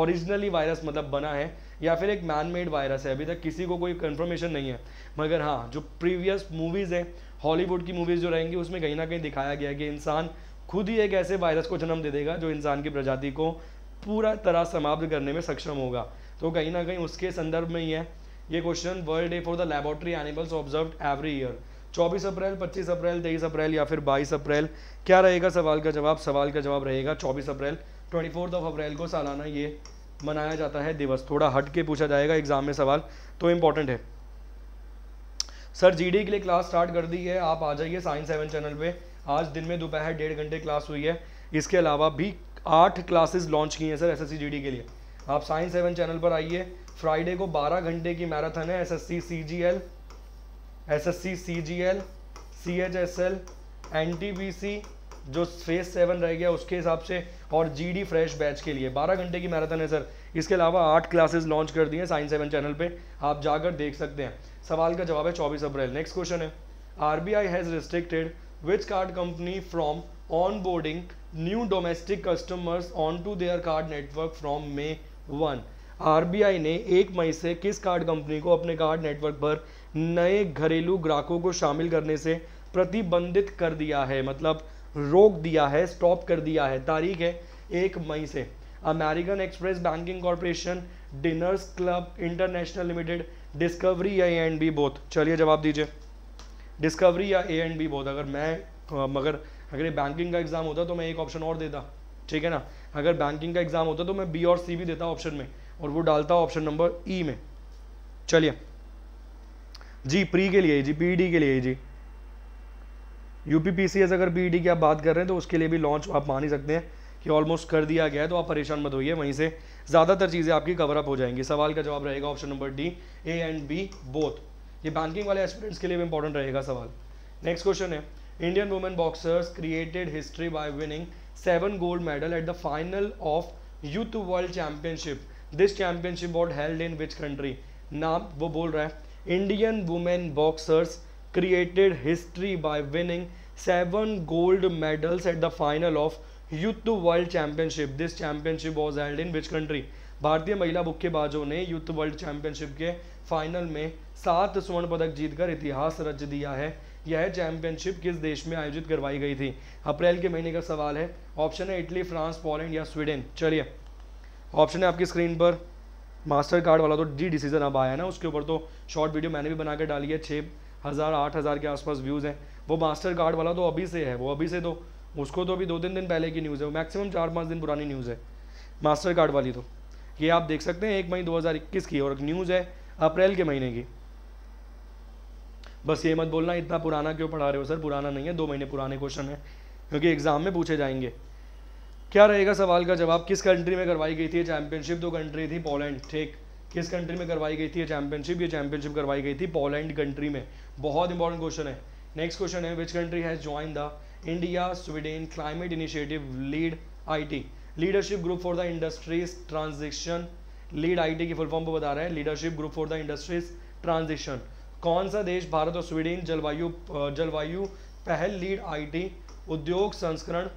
ओरिजिनली वायरस मतलब बना है या फिर एक मैन मेड वायरस है। अभी तक किसी को कोई कंफर्मेशन नहीं है, मगर हाँ जो प्रीवियस मूवीज़ हैं, हॉलीवुड की मूवीज़ जो रहेंगी, उसमें कहीं ना कहीं दिखाया गया है कि इंसान खुद ही एक ऐसे वायरस को जन्म दे देगा जो इंसान की प्रजाति को पूरा तरह समाप्त करने में सक्षम होगा। तो कहीं ना कहीं उसके संदर्भ में ही है ये question, World Day for the Laboratory Animals observed every year. 24 April, 25 April, 23 April या फिर 22 अप्रैल। क्या रहेगा सवाल का जवाब? सवाल का जवाब रहेगा 24 अप्रैल। 24 अप्रैल को सालाना ये मनाया जाता है दिवस। थोड़ा हट के पूछा जाएगा एग्जाम में सवाल, तो इम्पोर्टेंट है। सर जीडी के लिए क्लास स्टार्ट कर दी है, आप आ जाइए साइंस हेवन चैनल पे। आज दिन में दोपहर 1.5 घंटे क्लास हुई है। इसके अलावा भी 8 क्लासेस लॉन्च की हैं सर एसएससीजीडी के लिए। आप साइंस हेवन चैनल पर आइए। फ्राइडे को 12 घंटे की मैराथन है एसएससीसीजीएल, एसएससीसीजीएल, सीएचएसएल, एनटीपीसी जो फेस 7 रह गया उसके हिसाब से, और जीडी फ्रेश बैच के लिए 12 घंटे की मैराथन है सर। इसके अलावा 8 क्लासेस लॉन्च कर दी हैं साइंस हेवन चैनल पे, आप जाकर देख सकते हैं। सवाल का जवाब है 24 अप्रैल। नेक्स्ट क्वेश्चन है RBI has restricted which card company from onboarding new domestic customers onto their card network from May 1। RBI ने 1 मई से किस कार्ड कंपनी को अपने कार्ड नेटवर्क पर नए घरेलू ग्राहकों को शामिल करने से प्रतिबंधित कर दिया है, मतलब रोक दिया है, स्टॉप कर दिया है। तारीख है 1 मई से। American Express Banking Corporation, Diners Club International Limited, Discovery या A&B बोथ। चलिए जवाब दीजिए, डिस्कवरी या A&B बोथ। अगर ये बैंकिंग का एग्जाम होता तो मैं एक ऑप्शन और देता, ठीक है ना। अगर बैंकिंग का एग्जाम होता तो मैं बी और सी भी देता ऑप्शन में, और वो डालता ऑप्शन नंबर ई में। चलिए जी, प्री के लिए जी, पीईडी के लिए जी, यूपीपीसीएस अगर पीईडी की आप बात कर रहे हैं तो उसके लिए भी लॉन्च आप मान ही सकते हैं कि ऑलमोस्ट कर दिया गया है, तो आप परेशान मत होइए, वहीं से ज़्यादातर चीज़ें आपकी कवरअप हो जाएंगी। सवाल का जवाब रहेगा option number D, A&B both. ये बैंकिंग वाले एस्पिरेंट्स के लिए भी इंपॉर्टेंट रहेगा सवाल। नेक्स्ट क्वेश्चन है, Indian women boxers created history by winning 7 gold medal at the final of youth world championship. This championship was held in which country. नाम वो बोल रहा है, Indian women boxers created history by winning 7 gold medals at the final of youth world championship. This championship was held in which country? भारतीय महिला मुक्केबाजों ने youth world championship के फाइनल में 7 स्वर्ण पदक जीतकर इतिहास रच दिया है। यह चैंपियनशिप किस देश में आयोजित करवाई गई थी? अप्रैल के महीने का सवाल है। ऑप्शन है इटली, फ्रांस, पोलैंड या स्वीडन। चलिए ऑप्शन है आपकी स्क्रीन पर। मास्टर कार्ड वाला तो जी डिसीजन अब आया ना, उसके ऊपर तो शॉर्ट वीडियो मैंने भी बनाकर डाली है, 6,000-8,000 के आसपास व्यूज़ हैं। वो मास्टर कार्ड वाला तो अभी से है, वो अभी से तो उसको तो अभी 2-3 दिन पहले की न्यूज़ है, वो मैक्सिमम 4-5 दिन पुरानी न्यूज़ है मास्टर कार्ड वाली। तो ये आप देख सकते हैं 1 मई 2021 की, और न्यूज़ है अप्रैल के महीने की। बस ये मत बोलना इतना पुराना क्यों पढ़ा रहे हो सर, पुराना नहीं है, 2 महीने पुराने क्वेश्चन है, क्योंकि एग्जाम में पूछे जाएंगे। क्या रहेगा सवाल का जवाब? किस कंट्री में करवाई गई थी चैम्पियनशिप? तो कंट्री थी पोलैंड, ठीक। किस कंट्री में करवाई गई थी चैंपियनशिप? ये चैंपियनशिप करवाई गई थी पोलैंड कंट्री में। बहुत इंपॉर्टेंट क्वेश्चन है। नेक्स्ट क्वेश्चन है, which country has join the India Sweden climate initiative lead IT leadership group for the industries transition. Lead IT की फुल फॉर्म को बता रहे हैं, leadership group for the industries transition. कौन सा देश भारत और स्वीडन जलवायु पहल लीड आईटी उद्योग संस्करण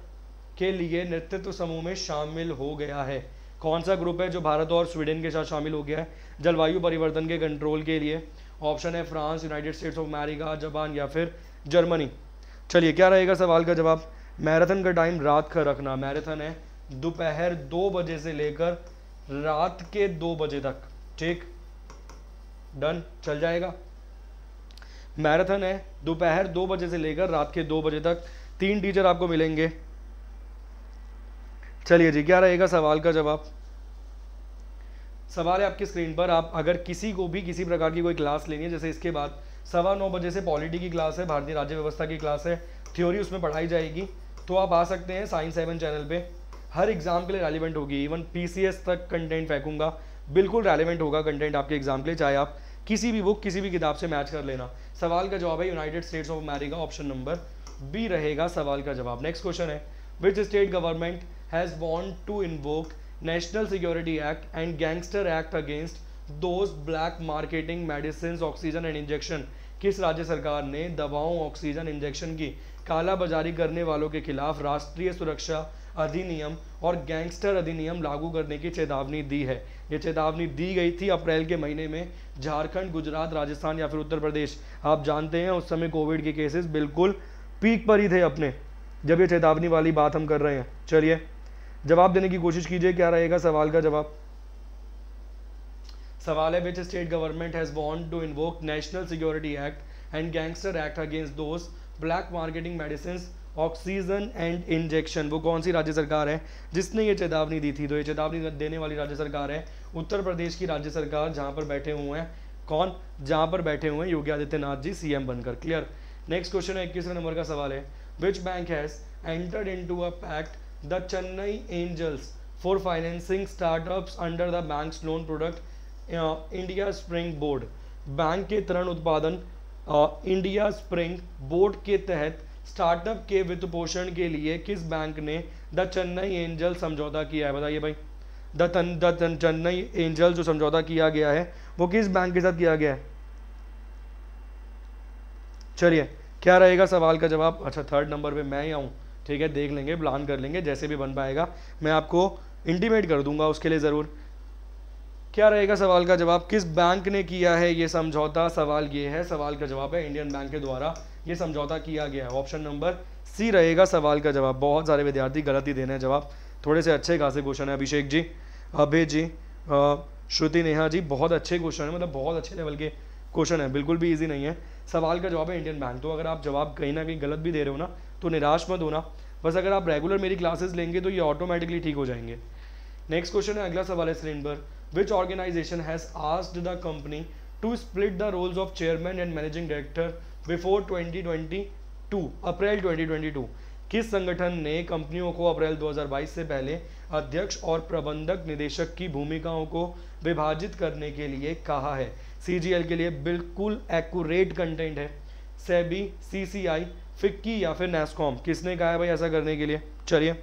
के लिए नेतृत्व समूह में शामिल हो गया है? कौन सा ग्रुप है जो भारत और स्वीडन के साथ शामिल हो गया है जलवायु परिवर्तन के कंट्रोल के लिए? ऑप्शन है France, United States of America, Japan या फिर जर्मनी। चलिए क्या रहेगा सवाल का जवाब? मैराथन का टाइम रात का रखना। मैराथन है दोपहर 2 बजे से लेकर रात के 2 बजे तक, ठीक। डन, चल जाएगा। मैराथन है दोपहर 2 बजे से लेकर रात के 2 बजे तक। 3 टीचर आपको मिलेंगे। चलिए जी, क्या रहेगा सवाल का जवाब? सवाल है आपकी स्क्रीन पर। आप अगर किसी को भी किसी प्रकार की कोई क्लास लेनी है, जैसे इसके बाद 9:15 बजे से पॉलिटी की क्लास है, भारतीय राज्य व्यवस्था की क्लास है, थ्योरी उसमें पढ़ाई जाएगी, तो आप आ सकते हैं साइंस हेवन चैनल पे। हर एग्जाम के लिए रेलिवेंट होगी, इवन PCS तक कंटेंट फेंकूंगा, बिल्कुल रेलिवेंट होगा कंटेंट आपके एग्जाम के लिए, चाहे आप किसी भी बुक किसी भी किताब से मैच कर लेना। सवाल का जवाब है United States of America, option number B रहेगा सवाल का जवाब। नेक्स्ट क्वेश्चन है, which state government has want to invoke National Security Act and Gangster Act against those black marketing medicines, oxygen and injection? किस राज्य सरकार ने दवाओं, ऑक्सीजन, इंजेक्शन की कालाबाजारी करने वालों के खिलाफ राष्ट्रीय सुरक्षा अधिनियम और गैंगस्टर अधिनियम लागू करने की चेतावनी दी है? ये चेतावनी दी गई थी अप्रैल के महीने में। झारखंड, गुजरात, राजस्थान या फिर उत्तर प्रदेश। आप जानते हैं उस समय कोविड के केसेस बिल्कुल पीक पर ही थे अपने, जब ये चेतावनी वाली बात हम कर रहे हैं। चलिए जवाब देने की कोशिश कीजिए, क्या रहेगा सवाल का जवाब? सवाल है, which state government has want to invoke national security act and gangster act against those black marketing medicine, oxygen and injection. वो कौन सी राज्य सरकार है जिसने ये चेतावनी दी थी? तो ये चेतावनी देने वाली राज्य सरकार है उत्तर प्रदेश की राज्य सरकार, जहाँ पर बैठे हुए हैं कौन? जहाँ पर बैठे हुए हैं योगी आदित्यनाथ जी CM बनकर। क्लियर। नेक्स्ट क्वेश्चन है, 21वें नंबर का सवाल है, which bank has entered into a pact The Chennai Angels for financing startups under the bank's loan product India Spring Board. Bank के ऋण उत्पादन इंडिया स्प्रिंग बोर्ड के तहत स्टार्टअप के वित्त पोषण के लिए किस बैंक ने द चेन्नई एंजल समझौता किया है? बताइए भाई, द चेन्नई एंजल जो समझौता किया गया है वो किस बैंक के साथ किया गया है? चलिए क्या रहेगा सवाल का जवाब? अच्छा, 3rd नंबर पे मैं ही आऊँ, ठीक है, देख लेंगे, प्लान कर लेंगे, जैसे भी बन पाएगा मैं आपको इंटीमेट कर दूंगा उसके लिए ज़रूर। क्या रहेगा सवाल का जवाब, किस बैंक ने किया है ये समझौता? सवाल ये है, सवाल का जवाब है इंडियन बैंक के द्वारा ये समझौता किया गया है। ऑप्शन नंबर सी रहेगा सवाल का जवाब। बहुत सारे विद्यार्थी गलत ही देने हैं जवाब, थोड़े से अच्छे खासे क्वेश्चन है। अभिषेक जी, अभय जी, श्रुति नेहा जी, बहुत अच्छे क्वेश्चन है, मतलब बहुत अच्छे लेवल के क्वेश्चन है, बिल्कुल भी ईजी नहीं है। सवाल का जवाब है इंडियन बैंक। तो अगर आप जवाब कहीं ना कहीं गलत भी दे रहे हो ना तो निराश मत होना, बस अगर आप रेगुलर मेरी क्लासेस लेंगे तो ये ऑटोमेटिकली ठीक हो जाएंगे। नेक्स्ट क्वेश्चन है, अगला सवाल है स्क्रीन पर, which organisation has asked the company to split the roles of chairman and managing director before 2022 April 2022? किस संगठन ने कंपनियों को अप्रैल 2022 से पहले अध्यक्ष और प्रबंधक निदेशक की भूमिकाओं को विभाजित करने के लिए कहा है? सीजीएल के लिए बिल्कुल एक्यूरेट कंटेंट है। सेबी, सीसीआई, फिक्की या फिर नेस्कॉम, किसने कहा है भाई ऐसा करने के लिए? चलिए,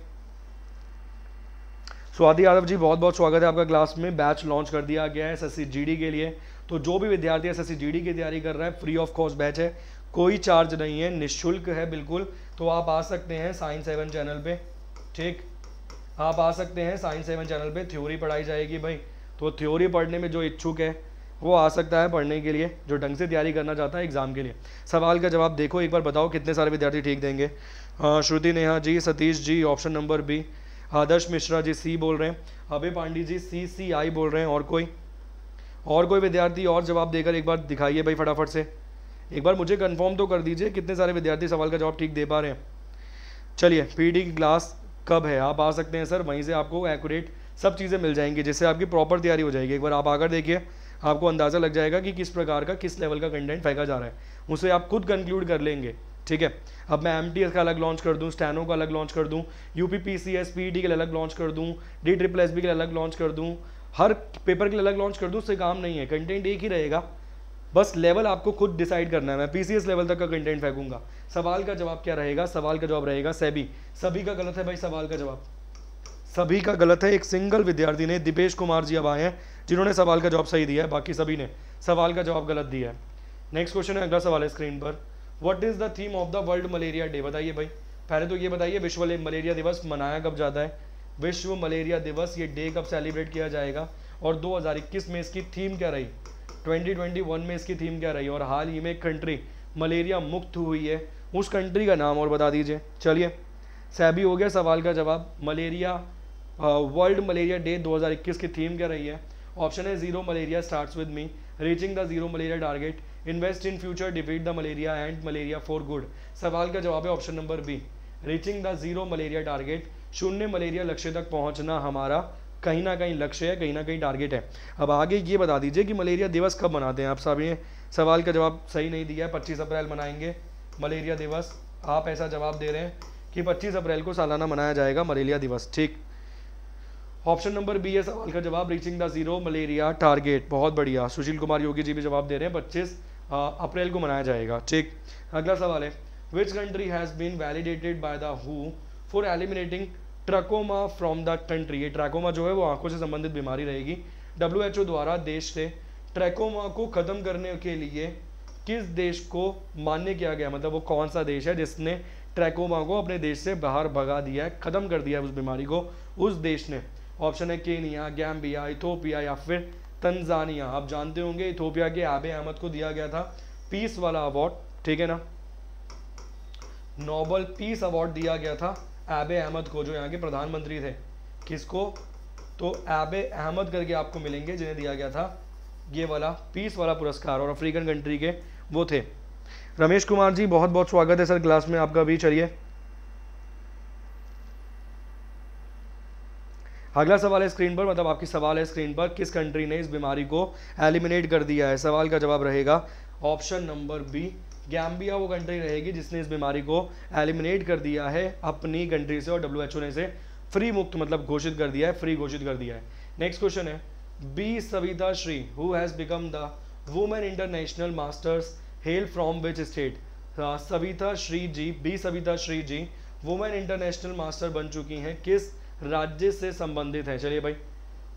स्वाति यादव जी बहुत बहुत स्वागत है आपका क्लास में। बैच लॉन्च कर दिया गया है SSCGD के लिए, तो जो भी विद्यार्थी SSCGD की तैयारी कर रहा है, फ्री ऑफ कॉस्ट बैच है, कोई चार्ज नहीं है, निःशुल्क है बिल्कुल। तो आप आ सकते हैं साइंस हेवन चैनल पे, ठीक, आप आ सकते हैं साइंस हेवन चैनल पे। थ्योरी पढ़ाई जाएगी भाई, तो थ्योरी पढ़ने में जो इच्छुक है वो आ सकता है पढ़ने के लिए, जो ढंग से तैयारी करना चाहता है एग्जाम के लिए। सवाल का जवाब देखो एक बार, बताओ कितने सारे विद्यार्थी ठीक देंगे। Shruti Neha ji, Satish ji option number B, आदर्श मिश्रा जी सी बोल रहे हैं, अभय पांडे जी CCI बोल रहे हैं। और कोई विद्यार्थी और जवाब देकर एक बार दिखाइए भाई फटाफट से, एक बार मुझे कंफर्म तो कर दीजिए कितने सारे विद्यार्थी सवाल का जवाब ठीक दे पा रहे हैं। चलिए, PD की क्लास कब है? आप आ सकते हैं सर, वहीं से आपको एक्यूरेट सब चीज़ें मिल जाएंगी, जिससे आपकी प्रॉपर तैयारी हो जाएगी। एक बार आप आकर देखिए, आपको अंदाज़ा लग जाएगा कि किस प्रकार का, किस लेवल का कंटेंट फेंका जा रहा है, उसे आप खुद कंक्लूड कर लेंगे। ठीक है, अब मैं MTS का अलग लॉन्च कर दूं, स्टैनो का अलग लॉन्च कर दूं, UPPCS PET के लिए अलग लॉन्च कर दूं, DSSS के लिए अलग लॉन्च कर दूं, हर पेपर के लिए अलग लॉन्च कर दूं, उससे काम नहीं है, कंटेंट एक ही रहेगा, बस लेवल आपको खुद डिसाइड करना है। मैं PCS लेवल तक का कंटेंट फेंकूंगा। सवाल का जवाब क्या रहेगा? सवाल का जवाब रहेगा सेबी। सभी का गलत है भाई, सवाल का जवाब सभी का गलत है। एक सिंगल विद्यार्थी ने, दीपेश कुमार जी अब आए हैं जिन्होंने सवाल का जवाब सही दिया है, बाकी सभी ने सवाल का जवाब गलत दिया है। नेक्स्ट क्वेश्चन है, अगला सवाल है स्क्रीन पर, what is the theme of the world malaria day? बताइए भाई, पहले तो ये बताइए विश्व मलेरिया दिवस मनाया कब जाता है? विश्व मलेरिया दिवस ये डे कब सेलिब्रेट किया जाएगा? और 2021 में इसकी थीम क्या रही? 2021 में इसकी थीम क्या रही? और हाल ही में एक कंट्री मलेरिया मुक्त हुई है, उस कंट्री का नाम और बता दीजिए। चलिए, सैबी हो गया सवाल का जवाब। मलेरिया वर्ल्ड मलेरिया डे 2021 की थीम क्या रही है? ऑप्शन है zero malaria starts with me, reaching the zero malaria target, invest in future, defeat the malaria and malaria for good. सवाल का जवाब है option number B, reaching the zero malaria target. शून्य मलेरिया लक्ष्य तक पहुंचना हमारा कहीं ना कहीं लक्ष्य है, कहीं ना कहीं टारगेट है। अब आगे ये बता दीजिए कि मलेरिया दिवस कब मनाते हैं? आप सभी ने सवाल का जवाब सही नहीं दिया है। 25 अप्रैल मनाएंगे मलेरिया दिवस, आप ऐसा जवाब दे रहे हैं कि 25 अप्रैल को सालाना मनाया जाएगा मलेरिया दिवस। ठीक, ऑप्शन नंबर बी है सवाल का जवाब, reaching the zero malaria target. बहुत बढ़िया, सुशील कुमार योगी जी भी जवाब दे रहे हैं 25 अप्रैल को मनाया जाएगा। ठीक, अगला सवाल है, which country has been validated by the हु for eliminating trachoma from the country? ये ट्रैकोमा जो है वो आंखों से संबंधित बीमारी रहेगी। WHO द्वारा देश से ट्रैकोमा को ख़त्म करने के लिए किस देश को मान्य किया गया? मतलब वो कौन सा देश है जिसने ट्रैकोमा को अपने देश से बाहर भगा दिया है, ख़त्म कर दिया है उस बीमारी को उस देश ने? ऑप्शन है केनिया, गैम्बिया, इथोपिया या फिर तंजानिया। आप जानते होंगे इथोपिया के आबे अहमद को दिया गया था पीस वाला अवार्ड, ठीक है ना, नोबेल पीस अवार्ड दिया गया था आबे अहमद को, जो यहाँ के प्रधानमंत्री थे। किसको? तो आबे अहमद करके आपको मिलेंगे, जिन्हें दिया गया था ये वाला पीस वाला पुरस्कार, और अफ्रीकन कंट्री के वो थे। रमेश कुमार जी बहुत बहुत स्वागत है सर क्लास में आपका भी। चलिए, अगला सवाल है स्क्रीन पर, मतलब आपकी सवाल है स्क्रीन पर, किस कंट्री ने इस बीमारी को एलिमिनेट कर दिया है? सवाल का जवाब रहेगा ऑप्शन नंबर बी, गैम्बिया वो कंट्री रहेगी जिसने इस बीमारी को एलिमिनेट कर दिया है अपनी कंट्री से, और WHO ने इसे फ्री मुक्त मतलब घोषित कर दिया है, फ्री घोषित कर दिया है। नेक्स्ट क्वेश्चन है, B Savita Shri who has become the women international masters hail from which state? Savita Shri ji, B Savita Shri ji women international master बन चुकी हैं, किस राज्य से संबंधित है? चलिए भाई,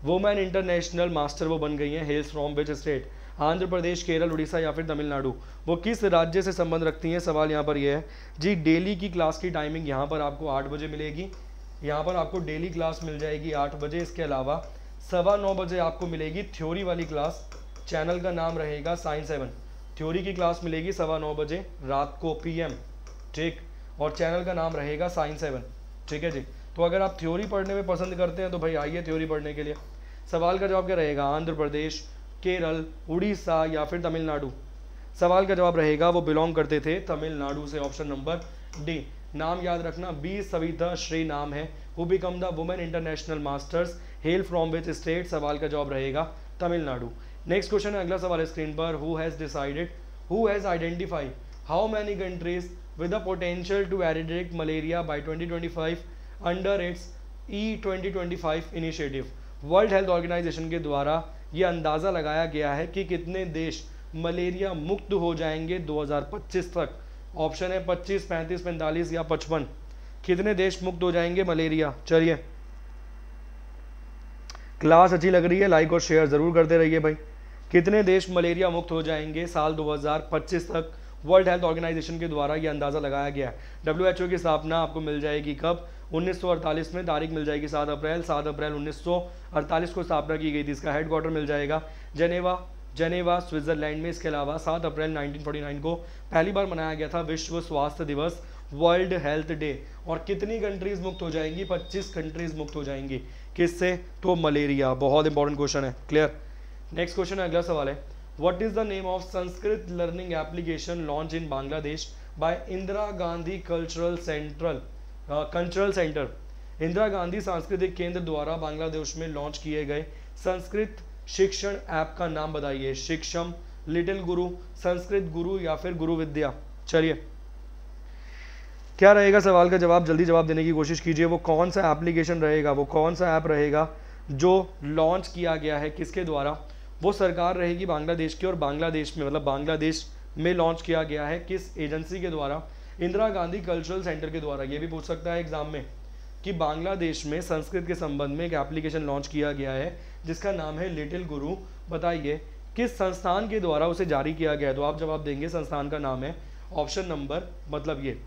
वुमेन इंटरनेशनल मास्टर वो बन गई हैं, hails from which state? Andhra Pradesh, Kerala, Orissa या फिर तमिलनाडु, वो किस राज्य से संबंध रखती हैं? सवाल यहाँ पर ये है जी। डेली की क्लास की टाइमिंग यहाँ पर आपको 8 बजे मिलेगी, यहाँ पर आपको डेली क्लास मिल जाएगी 8 बजे। इसके अलावा 9:15 बजे आपको मिलेगी थ्योरी वाली क्लास। चैनल का नाम रहेगा साइंस हेवन। थ्योरी की क्लास मिलेगी 9:15 बजे रात को PM, ठीक। और चैनल का नाम रहेगा साइंस हेवन, ठीक है जी। तो अगर आप थ्योरी पढ़ने में पसंद करते हैं तो भाई आइए थ्योरी पढ़ने के लिए। सवाल का जवाब क्या रहेगा? आंध्र प्रदेश, केरल, उड़ीसा या फिर तमिलनाडु। सवाल का जवाब रहेगा वो बिलोंग करते थे तमिलनाडु से, ऑप्शन नंबर डी। नाम याद रखना, बी सविता श्री नाम है। Who become the women international masters, hail from which state? सवाल का जवाब रहेगा तमिलनाडु। नेक्स्ट क्वेश्चन है, अगला सवाल है स्क्रीन पर। Who has identified how many countries with the potential to eradicate malaria by 2025 under its E2025 initiative? World health organisation के द्वारा ये अंदाज़ा लगाया गया है कि कितने देश मलेरिया मुक्त हो जाएंगे 2025 तक। ऑप्शन है 25, 35, 45 या 55। कितने देश मुक्त हो जाएंगे मलेरिया? चलिए, क्लास अच्छी लग रही है, लाइक और शेयर ज़रूर करते रहिए भाई। कितने देश मलेरिया मुक्त हो जाएंगे साल 2025 तक? वर्ल्ड हेल्थ ऑर्गेनाइजेशन के द्वारा ये अंदाज़ा लगाया गया है। WHO की स्थापना आपको मिल जाएगी कब? 1948 में। तारीख मिल जाएगी 7 अप्रैल 1948 को स्थापना की गई थी। इसका हेडक्वार्टर मिल जाएगा जेनेवा स्विट्ज़रलैंड में। इसके अलावा 7 अप्रैल 1949 को पहली बार मनाया गया था विश्व स्वास्थ्य दिवस, वर्ल्ड हेल्थ डे। और कितनी कंट्रीज़ मुक्त हो जाएंगी? 25 कंट्रीज़ मुक्त हो जाएंगी। किससे? तो मलेरिया। बहुत इंपॉर्टेंट क्वेश्चन है, क्लियर। नेक्स्ट क्वेश्चन है, अगला सवाल है, what is the name of Sanskrit learning application launch in Bangladesh by Indira Gandhi cultural centre? Indira Gandhi सांस्कृतिक केंद्र द्वारा बांग्लादेश में लॉन्च किए गए संस्कृत शिक्षण ऐप का नाम बताइए। शिक्षम, लिटिल गुरु, संस्कृत गुरु या फिर गुरु विद्या? चलिए, क्या रहेगा सवाल का जवाब? जल्दी जवाब देने की कोशिश कीजिए। वो कौन सा एप्लीकेशन रहेगा, वो कौन सा ऐप रहेगा जो लॉन्च किया गया है? किसके द्वारा? वो सरकार रहेगी बांग्लादेश की, और बांग्लादेश में, मतलब बांग्लादेश में लॉन्च किया गया है किस एजेंसी के द्वारा? इंदिरा गांधी कल्चरल सेंटर के द्वारा। ये भी पूछ सकता है एग्जाम में कि बांग्लादेश में संस्कृत के संबंध में एक एप्लीकेशन लॉन्च किया गया है जिसका नाम है लिटिल गुरु। बताइए किस संस्थान के द्वारा उसे जारी किया गया है? तो आप जवाब देंगे संस्थान का नाम है, ऑप्शन नंबर, मतलब ये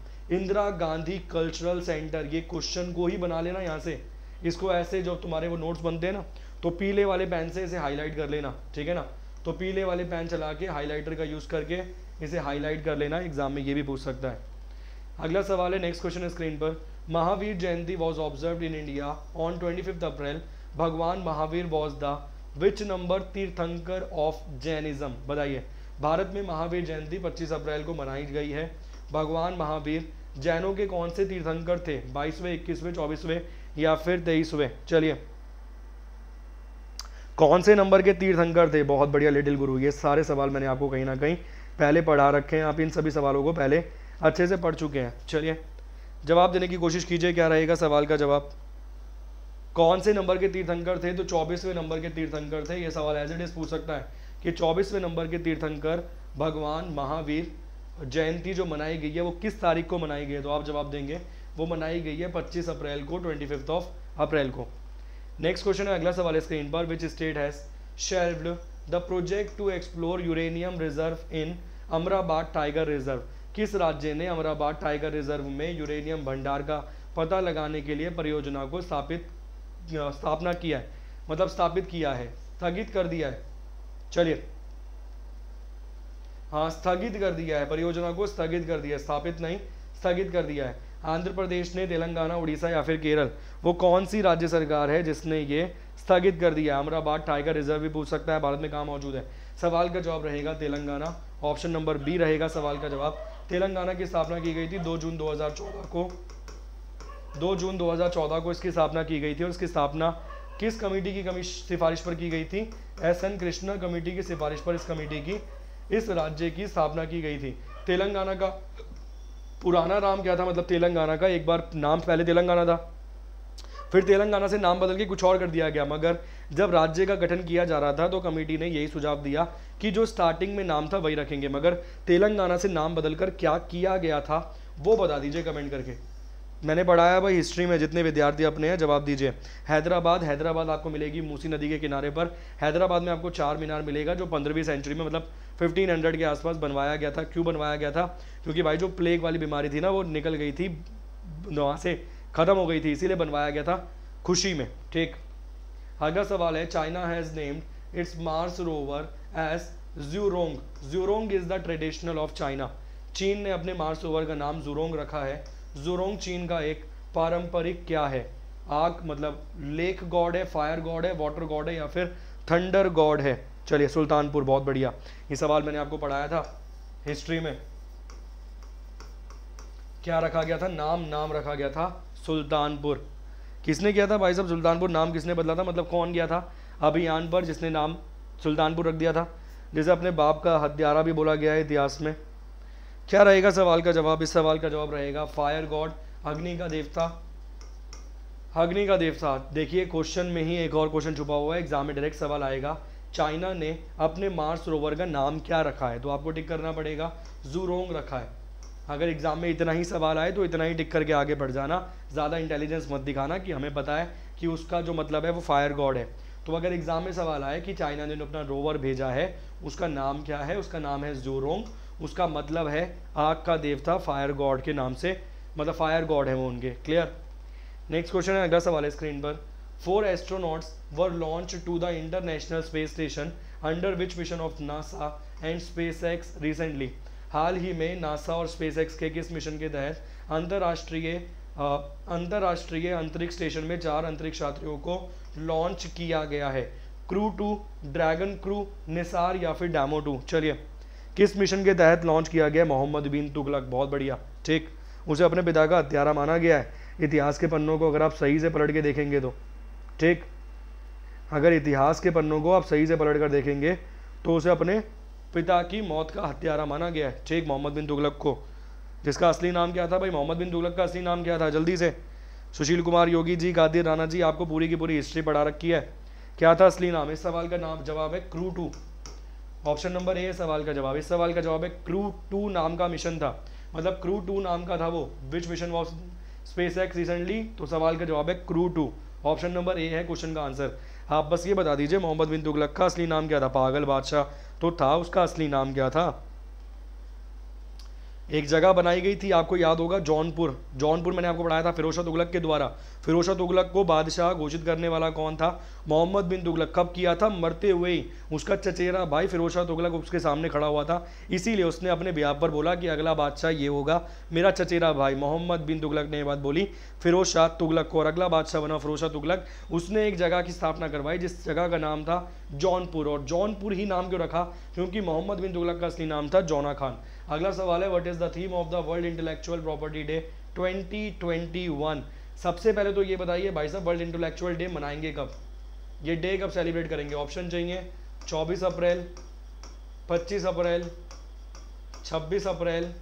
इंदिरा गांधी कल्चरल सेंटर। ये क्वेश्चन को ही बना लेना यहाँ से, इसको ऐसे जो तुम्हारे वो नोट्स बनते हैं ना, तो पीले वाले पेन से इसे हाईलाइट कर लेना, ठीक है ना। तो पीले वाले पेन चला के हाईलाइटर का यूज़ करके इसे हाईलाइट कर लेना। एग्जाम में ये भी पूछ सकता है। अगला सवाल है, नेक्स्ट क्वेश्चन है स्क्रीन पर, Mahavir Jayanti was observe in India on 25 April. भगवान Mahavir was the which number तीर्थंकर ऑफ जैनिज्म? बताइए। भारत में महावीर जयंती 25 अप्रैल को मनाई गई है। भगवान महावीर जैनों के कौन से तीर्थंकर थे? 22वें, 21वें, 24वें या फिर 23वें? चलिए, कौन से नंबर के तीर्थंकर थे? बहुत बढ़िया, लिटिल गुरु। ये सारे सवाल मैंने आपको कहीं ना कहीं पहले पढ़ा रखे हैं, आप इन सभी सवालों को पहले अच्छे से पढ़ चुके हैं। चलिए, जवाब देने की कोशिश कीजिए, क्या रहेगा सवाल का जवाब? कौन से नंबर के तीर्थंकर थे? तो 24वें नंबर के तीर्थंकर थे। ये सवाल एज इट इज पूछ सकता है कि 24वें नंबर के तीर्थंकर भगवान महावीर जयंती जो मनाई गई है वो किस तारीख को मनाई गई है? तो आप जवाब देंगे वो मनाई गई है 25 अप्रैल को, 25 अप्रैल को। नेक्स्ट क्वेश्चन है, अगला सवाल है स्क्रीन पर, which state has shelved the project to explore uranium reserve in Amrabad tiger reserve? किस राज्य ने अमराबाद टाइगर रिजर्व में यूरेनियम भंडार का पता लगाने के लिए परियोजना को स्थापना किया है, मतलब स्थापित किया है, स्थगित कर दिया है? चलिए, हाँ, स्थगित कर दिया है, परियोजना को स्थगित कर दिया है, स्थापित नहीं, स्थगित कर दिया है। आंध्र प्रदेश ने, तेलंगाना, उड़ीसा या फिर केरल? वो कौन सी राज्य सरकार है जिसने ये स्थगित कर दिया है? अमराबाद टाइगर रिजर्व भी पूछ सकता है, भारत में कहाँ मौजूद है? सवाल का जवाब रहेगा तेलंगाना, ऑप्शन नंबर बी रहेगा सवाल का जवाब। तेलंगाना की स्थापना की गई थी 2 जून 2014 को इसकी स्थापना की गई थी। और इसकी स्थापना किस कमेटी की सिफारिश पर की गई थी? SN कृष्णा कमेटी की सिफारिश पर इस कमेटी की, इस राज्य की स्थापना की गई थी। तेलंगाना का पुराना नाम क्या था? मतलब तेलंगाना का एक बार नाम पहले तेलंगाना था, फिर तेलंगाना से नाम बदल के कुछ और कर दिया गया। मगर जब राज्य का गठन किया जा रहा था तो कमेटी ने यही सुझाव दिया कि जो स्टार्टिंग में नाम था वही रखेंगे। मगर तेलंगाना से नाम बदलकर क्या किया गया था वो बता दीजिए कमेंट करके। मैंने पढ़ाया भाई हिस्ट्री में, जितने विद्यार्थी अपने हैं जवाब दीजिए। हैदराबाद आपको मिलेगी मूसी नदी के किनारे पर। हैदराबाद में आपको चार मीनार मिलेगा जो 15वीं सेंचुरी में, मतलब 1500 के आसपास बनवाया गया था। क्यों बनवाया गया था? क्योंकि भाई जो प्लेग वाली बीमारी थी ना, वो निकल गई थी वहाँ से, ख़त्म हो गई थी, इसीलिए बनवाया गया था खुशी में, ठीक। अगला सवाल है China has named its Mars rover as Zhurong. Zhurong is the traditional of China. चीन ने अपने मार्स रोवर का नाम ज़ुरोंग रखा है। ज़ुरोंग चीन का एक पारंपरिक क्या है, आग मतलब लेक गॉड है, फायर गॉड है, वाटर गॉड है या फिर थंडर गॉड है। चलिए सुल्तानपुर, बहुत बढ़िया। ये सवाल मैंने आपको पढ़ाया था हिस्ट्री में, क्या रखा गया था नाम, नाम रखा गया था सुल्तानपुर। किसने किया था भाई साहब सुल्तानपुर नाम किसने बदला था, मतलब कौन गया था अभियान पर जिसने नाम सुल्तानपुर रख दिया था, जिसे अपने बाप का हत्यारा भी बोला गया है इतिहास में। क्या रहेगा सवाल का जवाब, इस सवाल का जवाब रहेगा फायर गॉड, अग्नि का देवता, अग्नि का देवता। देखिए क्वेश्चन में ही एक और क्वेश्चन छुपा हुआ है, एग्जाम में डायरेक्ट सवाल आएगा, चाइना ने अपने मार्स रोवर का नाम क्या रखा है, तो आपको टिक करना पड़ेगा ज़ुरोंग रखा है। अगर एग्जाम में इतना ही सवाल आए तो इतना ही टिक करके आगे बढ़ जाना, ज़्यादा इंटेलिजेंस मत दिखाना कि हमें पता है कि उसका जो मतलब है वो फायर गॉड है। तो अगर एग्जाम में सवाल आए कि चाइना ने अपना रोवर भेजा है उसका नाम क्या है, उसका नाम है ज़ुरोंग, उसका मतलब है आग का देवता, फायर गॉड के नाम से, मतलब फायर गॉड है वो उनके। क्लियर। नेक्स्ट क्वेश्चन है, अगला सवाल है स्क्रीन पर, 4 astronauts were launch to the International Space Station under which mission of NASA and SpaceX recently. हाल ही में नासा और स्पेस एक्स के किस मिशन के तहत अंतर्राष्ट्रीय अंतरिक्ष स्टेशन में 4 अंतरिक्ष यात्रियों को लॉन्च किया गया है, क्रू 2, ड्रैगन क्रू, निसार या फिर डैमो 2। चलिए किस मिशन के तहत लॉन्च किया गया, मोहम्मद बिन तुगलक, बहुत बढ़िया ठीक, उसे अपने पिता का हत्यारा माना गया है। इतिहास के पन्नों को अगर आप सही से पलट के देखेंगे तो ठीक, अगर इतिहास के पन्नों को आप सही से पलट कर देखेंगे तो उसे अपने पिता की मौत का हत्यारा माना गया है ठीक, मोहम्मद बिन तुगलक को, जिसका असली नाम क्या था भाई, मोहम्मद बिन तुगलक का असली नाम क्या था जल्दी से। सुशील कुमार योगी जी, कादिर राना जी, आपको पूरी की पूरी हिस्ट्री पढ़ा रखी है, क्या था असली नाम। इस सवाल का नाम जवाब है क्रू 2, ऑप्शन नंबर ए है सवाल का जवाब। इस सवाल का जवाब है क्रू 2 नाम का मिशन था, मतलब क्रू 2 नाम का था वो, which mission was SpaceX recently, तो सवाल का जवाब है क्रू 2, ऑप्शन नंबर ए है क्वेश्चन का आंसर। आप बस ये बता दीजिए मोहम्मद बिन तुगलक का असली नाम क्या था, पागल बादशाह तो था, उसका असली नाम क्या था। एक जगह बनाई गई थी आपको याद होगा जौनपुर, जौनपुर मैंने आपको पढ़ाया था फिरोज शाह तुगलक के द्वारा। फिरोज शाह तुगलक को बादशाह घोषित करने वाला कौन था, मोहम्मद बिन तुगलक। कब किया था, मरते हुए ही, उसका चचेरा भाई फिरोज शाह तुगलक उसके सामने खड़ा हुआ था, इसीलिए उसने अपने ब्याह पर बोला कि अगला बादशाह ये होगा मेरा चचेरा भाई। मोहम्मद बिन तुगलक ने यह बात बोली फिरोज शाह तुगलक को, और अगला बादशाह बना फिरोज शाह तुगलक। उसने एक जगह की स्थापना करवाई जिस जगह का नाम था जौनपुर, और जौनपुर ही नाम क्यों रखा, क्योंकि मोहम्मद बिन तुगलक का असली नाम था जौना खान। अगला सवाल है, what is the theme of the world intellectual property Day 2021। सबसे पहले तो ये बताइए भाई साहब वर्ल्ड इंटेलेक्चुअल डे मनाएंगे कब, ये डे कब सेलिब्रेट करेंगे, ऑप्शन चाहिए 24 अप्रैल, 25 अप्रैल, 26 अप्रैल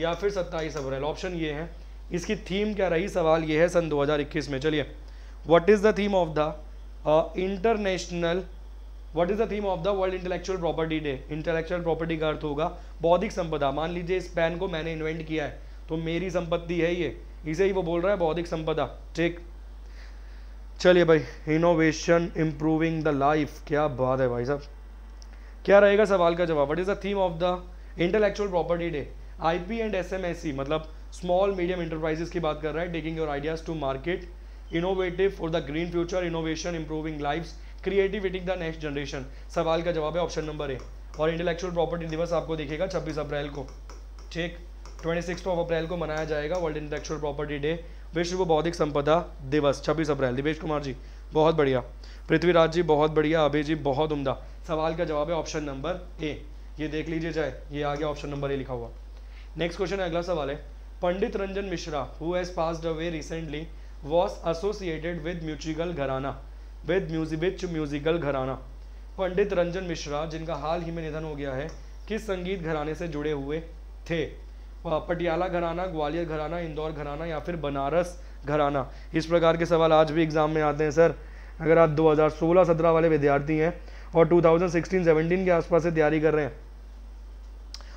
या फिर 27 अप्रैल, ऑप्शन ये है। इसकी थीम क्या रही, सवाल ये है सन 2021 में। चलिए what is the theme of the international, what is the theme of the world intellectual property day. Intellectual property का अर्थ होगा बौद्धिक संपदा। मान लीजिए इस पेन को मैंने इन्वेंट किया है तो मेरी संपत्ति है ये, इसे ही वो बोल रहा है बौद्धिक संपदा ठीक। चलिए भाई, इनोवेशन इम्प्रूविंग द लाइफ, क्या बात है भाई साहब। क्या रहेगा सवाल का जवाब, what is the theme of the intellectual property day. IP and SMSE मतलब स्मॉल मीडियम इंटरप्राइजेस की बात कर रहा है, taking your ideas to market, innovative for the green future, innovation improving lives, creativity the next generation. सवाल का जवाब है ऑप्शन नंबर ए। और इंटेलेक्चुअल प्रॉपर्टी दिवस आपको देखेगा 26 अप्रैल को ठीक, 26 अप्रैल को मनाया जाएगा वर्ल्ड इंटेलेक्चुअल प्रॉपर्टी डे, विश्व बौद्धिक संपदा दिवस 26 अप्रैल। दिवेश कुमार जी बहुत बढ़िया, पृथ्वीराज जी बहुत बढ़िया, अभय जी बहुत उम्दा। सवाल का जवाब है ऑप्शन नंबर ए, ये देख लीजिए जाए, ये आ गया ऑप्शन नंबर ए लिखा हुआ। नेक्स्ट क्वेश्चन है, अगला सवाल है, Pandit Ranjan Mishra who has passed away recently was associated with musical gharana, which musical gharana. Pandit Ranjan Mishra जिनका हाल ही में निधन हो गया है किस संगीत घराने से जुड़े हुए थे, पटियाला घराना, ग्वालियर घराना, इंदौर घराना या फिर बनारस घराना। इस प्रकार के सवाल आज भी एग्जाम में आते हैं सर, अगर आप 2016-17 वाले विद्यार्थी हैं और 2016-17 के आसपास से तैयारी कर रहे हैं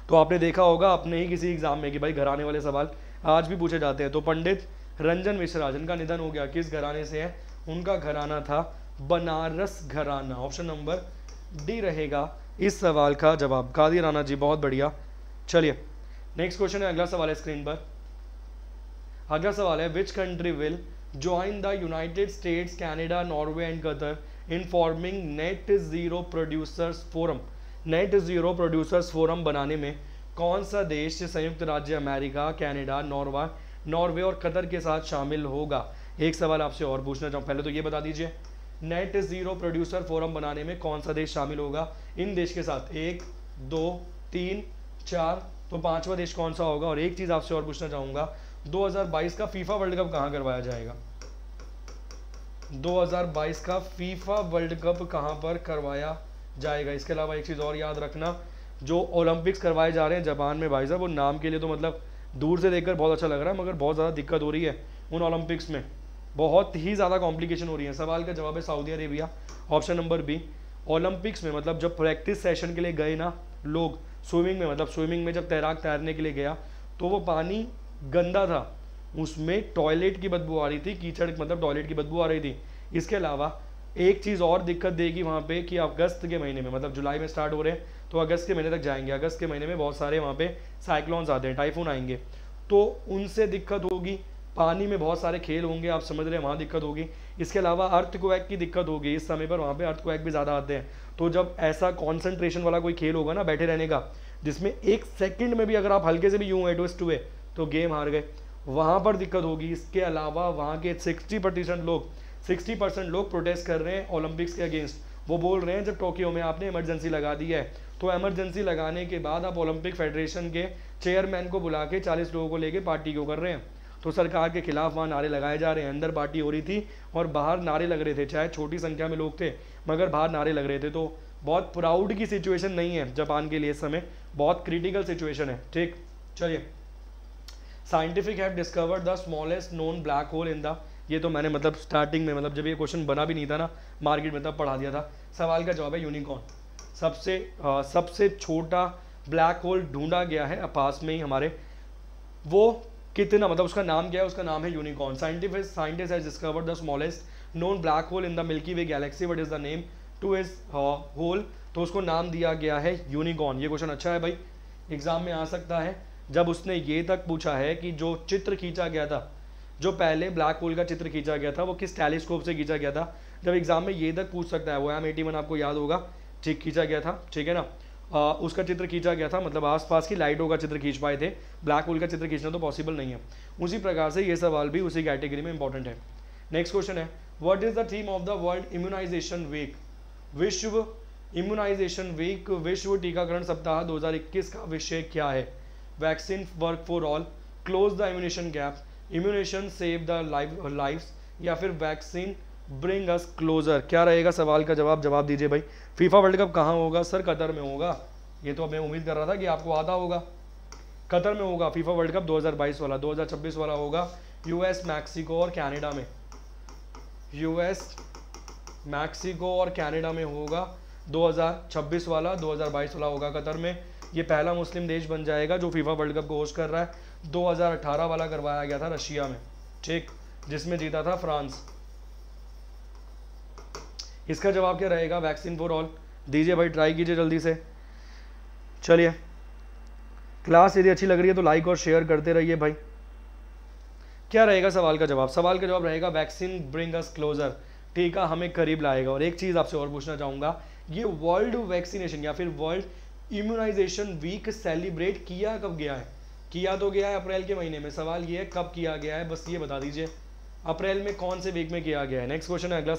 तो आपने देखा होगा अपने ही किसी एग्जाम में कि भाई घराने वाले सवाल आज भी पूछे जाते हैं। तो पंडित रंजन मिश्रा जिनका निधन हो गया किस घराने से है, उनका घराना था Banaras gharana, option number D रहेगा इस सवाल का जवाब। कादी राना जी बहुत बढ़िया। चलिए नेक्स्ट क्वेश्चन है, अगला सवाल है स्क्रीन पर, अगला सवाल है, which country will joined the United States, Canada, Norway and Qatar in forming net zero producers forum बनाने में कौन सा देश संयुक्त राज्य अमेरिका, कनाडा, नॉर्वे और कतर के साथ शामिल होगा। एक सवाल आपसे और पूछना चाहूँ, पहले तो ये बता दीजिए नेट ज़ीरो प्रोड्यूसर फोरम बनाने में कौन सा देश शामिल होगा। इन देश के साथ 1, 2, 3, 4 तो 5वां देश कौन सा होगा। और एक चीज़ आपसे और पूछना चाहूँगा, 2022 का फीफा वर्ल्ड कप कहाँ करवाया जाएगा, 2022 का फीफा वर्ल्ड कप कहाँ पर करवाया जाएगा। इसके अलावा एक चीज़ और याद रखना, जो ओलंपिक्स करवाए जा रहे हैं जापान में, भाई साहब वो नाम के लिए तो मतलब दूर से देखकर बहुत अच्छा लग रहा है मगर बहुत ज़्यादा दिक्कत हो रही है उन ओलंपिक्स में, बहुत ही ज़्यादा कॉम्प्लिकेशन हो रही है। सवाल का जवाब है Saudi Arabia, option number B. Olympics में मतलब जब प्रैक्टिस सेशन के लिए गए ना लोग स्विमिंग में, मतलब स्विमिंग में जब तैरने के लिए गया तो वो पानी गंदा था, उसमें टॉयलेट की बदबू आ रही थी, कीचड़ मतलब टॉयलेट की बदबू आ रही थी। इसके अलावा एक चीज़ और दिक्कत देगी वहाँ पे कि अगस्त के महीने में, मतलब जुलाई में स्टार्ट हो रहे हैं तो अगस्त के महीने तक जाएंगे, अगस्त के महीने में बहुत सारे वहाँ पे साइक्लोन्स आते हैं, टाइफून आएंगे तो उनसे दिक्कत होगी, पानी में बहुत सारे खेल होंगे, आप समझ रहे हैं वहाँ दिक्कत होगी। इसके अलावा अर्थक्वेक की दिक्कत होगी, इस समय पर वहाँ पर अर्थक्वेक भी ज़्यादा आते हैं। तो जब ऐसा कॉन्सेंट्रेशन वाला कोई खेल होगा ना बैठे रहने का, जिसमें एक सेकेंड में भी अगर आप हल्के से भी यूँ एडजस्ट हुए तो गेम हार गए, वहाँ पर दिक्कत होगी। इसके अलावा वहाँ के 60% लोग प्रोटेस्ट कर रहे हैं ओलंपिक्स के अगेंस्ट। वो बोल रहे हैं जब टोक्यो में आपने इमरजेंसी लगा दी है तो इमरजेंसी लगाने के बाद आप ओलंपिक फेडरेशन के चेयरमैन को बुला के 40 लोगों को लेके पार्टी क्यों कर रहे हैं। तो सरकार के खिलाफ वहाँ नारे लगाए जा रहे हैं, अंदर पार्टी हो रही थी और बाहर नारे लग रहे थे, चाहे छोटी संख्या में लोग थे मगर बाहर नारे लग रहे थे। तो बहुत प्राउड की सिचुएशन नहीं है जापान के लिए इस समय, बहुत क्रिटिकल सिचुएशन है। ठीक, चलिए, scientific have discovered the smallest known black hole in the, ये तो मैंने मतलब स्टार्टिंग में, मतलब जब ये क्वेश्चन बना भी नहीं था ना मार्केट में तब पढ़ा दिया था। सवाल का जवाब है यूनिकॉर्न। सबसे छोटा ब्लैक होल ढूंढा गया है पास में ही हमारे, वो कितना मतलब उसका नाम क्या है, उसका नाम है unicorn. Scientist has discovered the smallest known black hole in the Milky Way galaxy, what is the name to his hole, तो उसको नाम दिया गया है यूनिकॉर्न। ये क्वेश्चन अच्छा है भाई, एग्जाम में आ सकता है। जब उसने ये तक पूछा है कि जो चित्र खींचा गया था, जो पहले ब्लैक होल का चित्र खींचा गया था वो किस टेलीस्कोप से खींचा गया था, जब एग्जाम में ये तक पूछ सकता है। वो M81 आपको याद होगा, ठीक, खींचा गया था, ठीक है ना, उसका चित्र खींचा गया था, मतलब आसपास की लाइटों का चित्र खींच पाए थे, ब्लैक होल का चित्र खींचना तो पॉसिबल नहीं है। उसी प्रकार से ये सवाल भी उसी कैटेगरी में इंपॉर्टेंट है। नेक्स्ट क्वेश्चन है, what is the theme of the world immunisation week, विश्व इम्यूनाइजेशन वीक, विश्व टीकाकरण सप्ताह 2021 का विषय क्या है। Vaccine work for all, close the immunisation gap, immunisation save the lives, या फिर वैक्सीन ब्रिंग अस क्लोजर, क्या रहेगा सवाल का जवाब। जवाब दीजिए भाई। फीफा वर्ल्ड कप कहाँ होगा सर, कतर में होगा, ये तो मैं उम्मीद कर रहा था कि आपको आता होगा। कतर में होगा फीफा वर्ल्ड कप 2022 वाला, 2026 वाला होगा यूएस, मैक्सिको और कनाडा में, यूएस, मैक्सिको और कनाडा में होगा 2026 वाला, 2022 वाला होगा कतर में। ये पहला मुस्लिम देश बन जाएगा जो फीफा वर्ल्ड कप को होस्ट कर रहा है। 2018 वाला करवाया गया था रशिया में, ठीक, जिसमें जीता था फ्रांस। इसका जवाब क्या रहेगा, वैक्सीन फॉर ऑल। दीजिए भाई, ट्राई कीजिए जल्दी से। चलिए, क्लास यदि अच्छी लग रही है तो लाइक और शेयर करते रहिए भाई। क्या रहेगा सवाल का जवाब, सवाल का जवाब रहेगा वैक्सीन ब्रिंग अस क्लोजर, टीका हमें करीब लाएगा। और एक चीज़ आपसे और पूछना चाहूँगा, ये वर्ल्ड वैक्सीनेशन या फिर वर्ल्ड इम्यूनाइजेशन वीक सेलिब्रेट किया कब गया है, किया तो गया है अप्रैल के महीने में, सवाल ये है कब किया गया है, बस ये बता दीजिए अप्रैल में कौन से वीक में किया गया है। नेक्स्ट क्वेश्चन है, अगला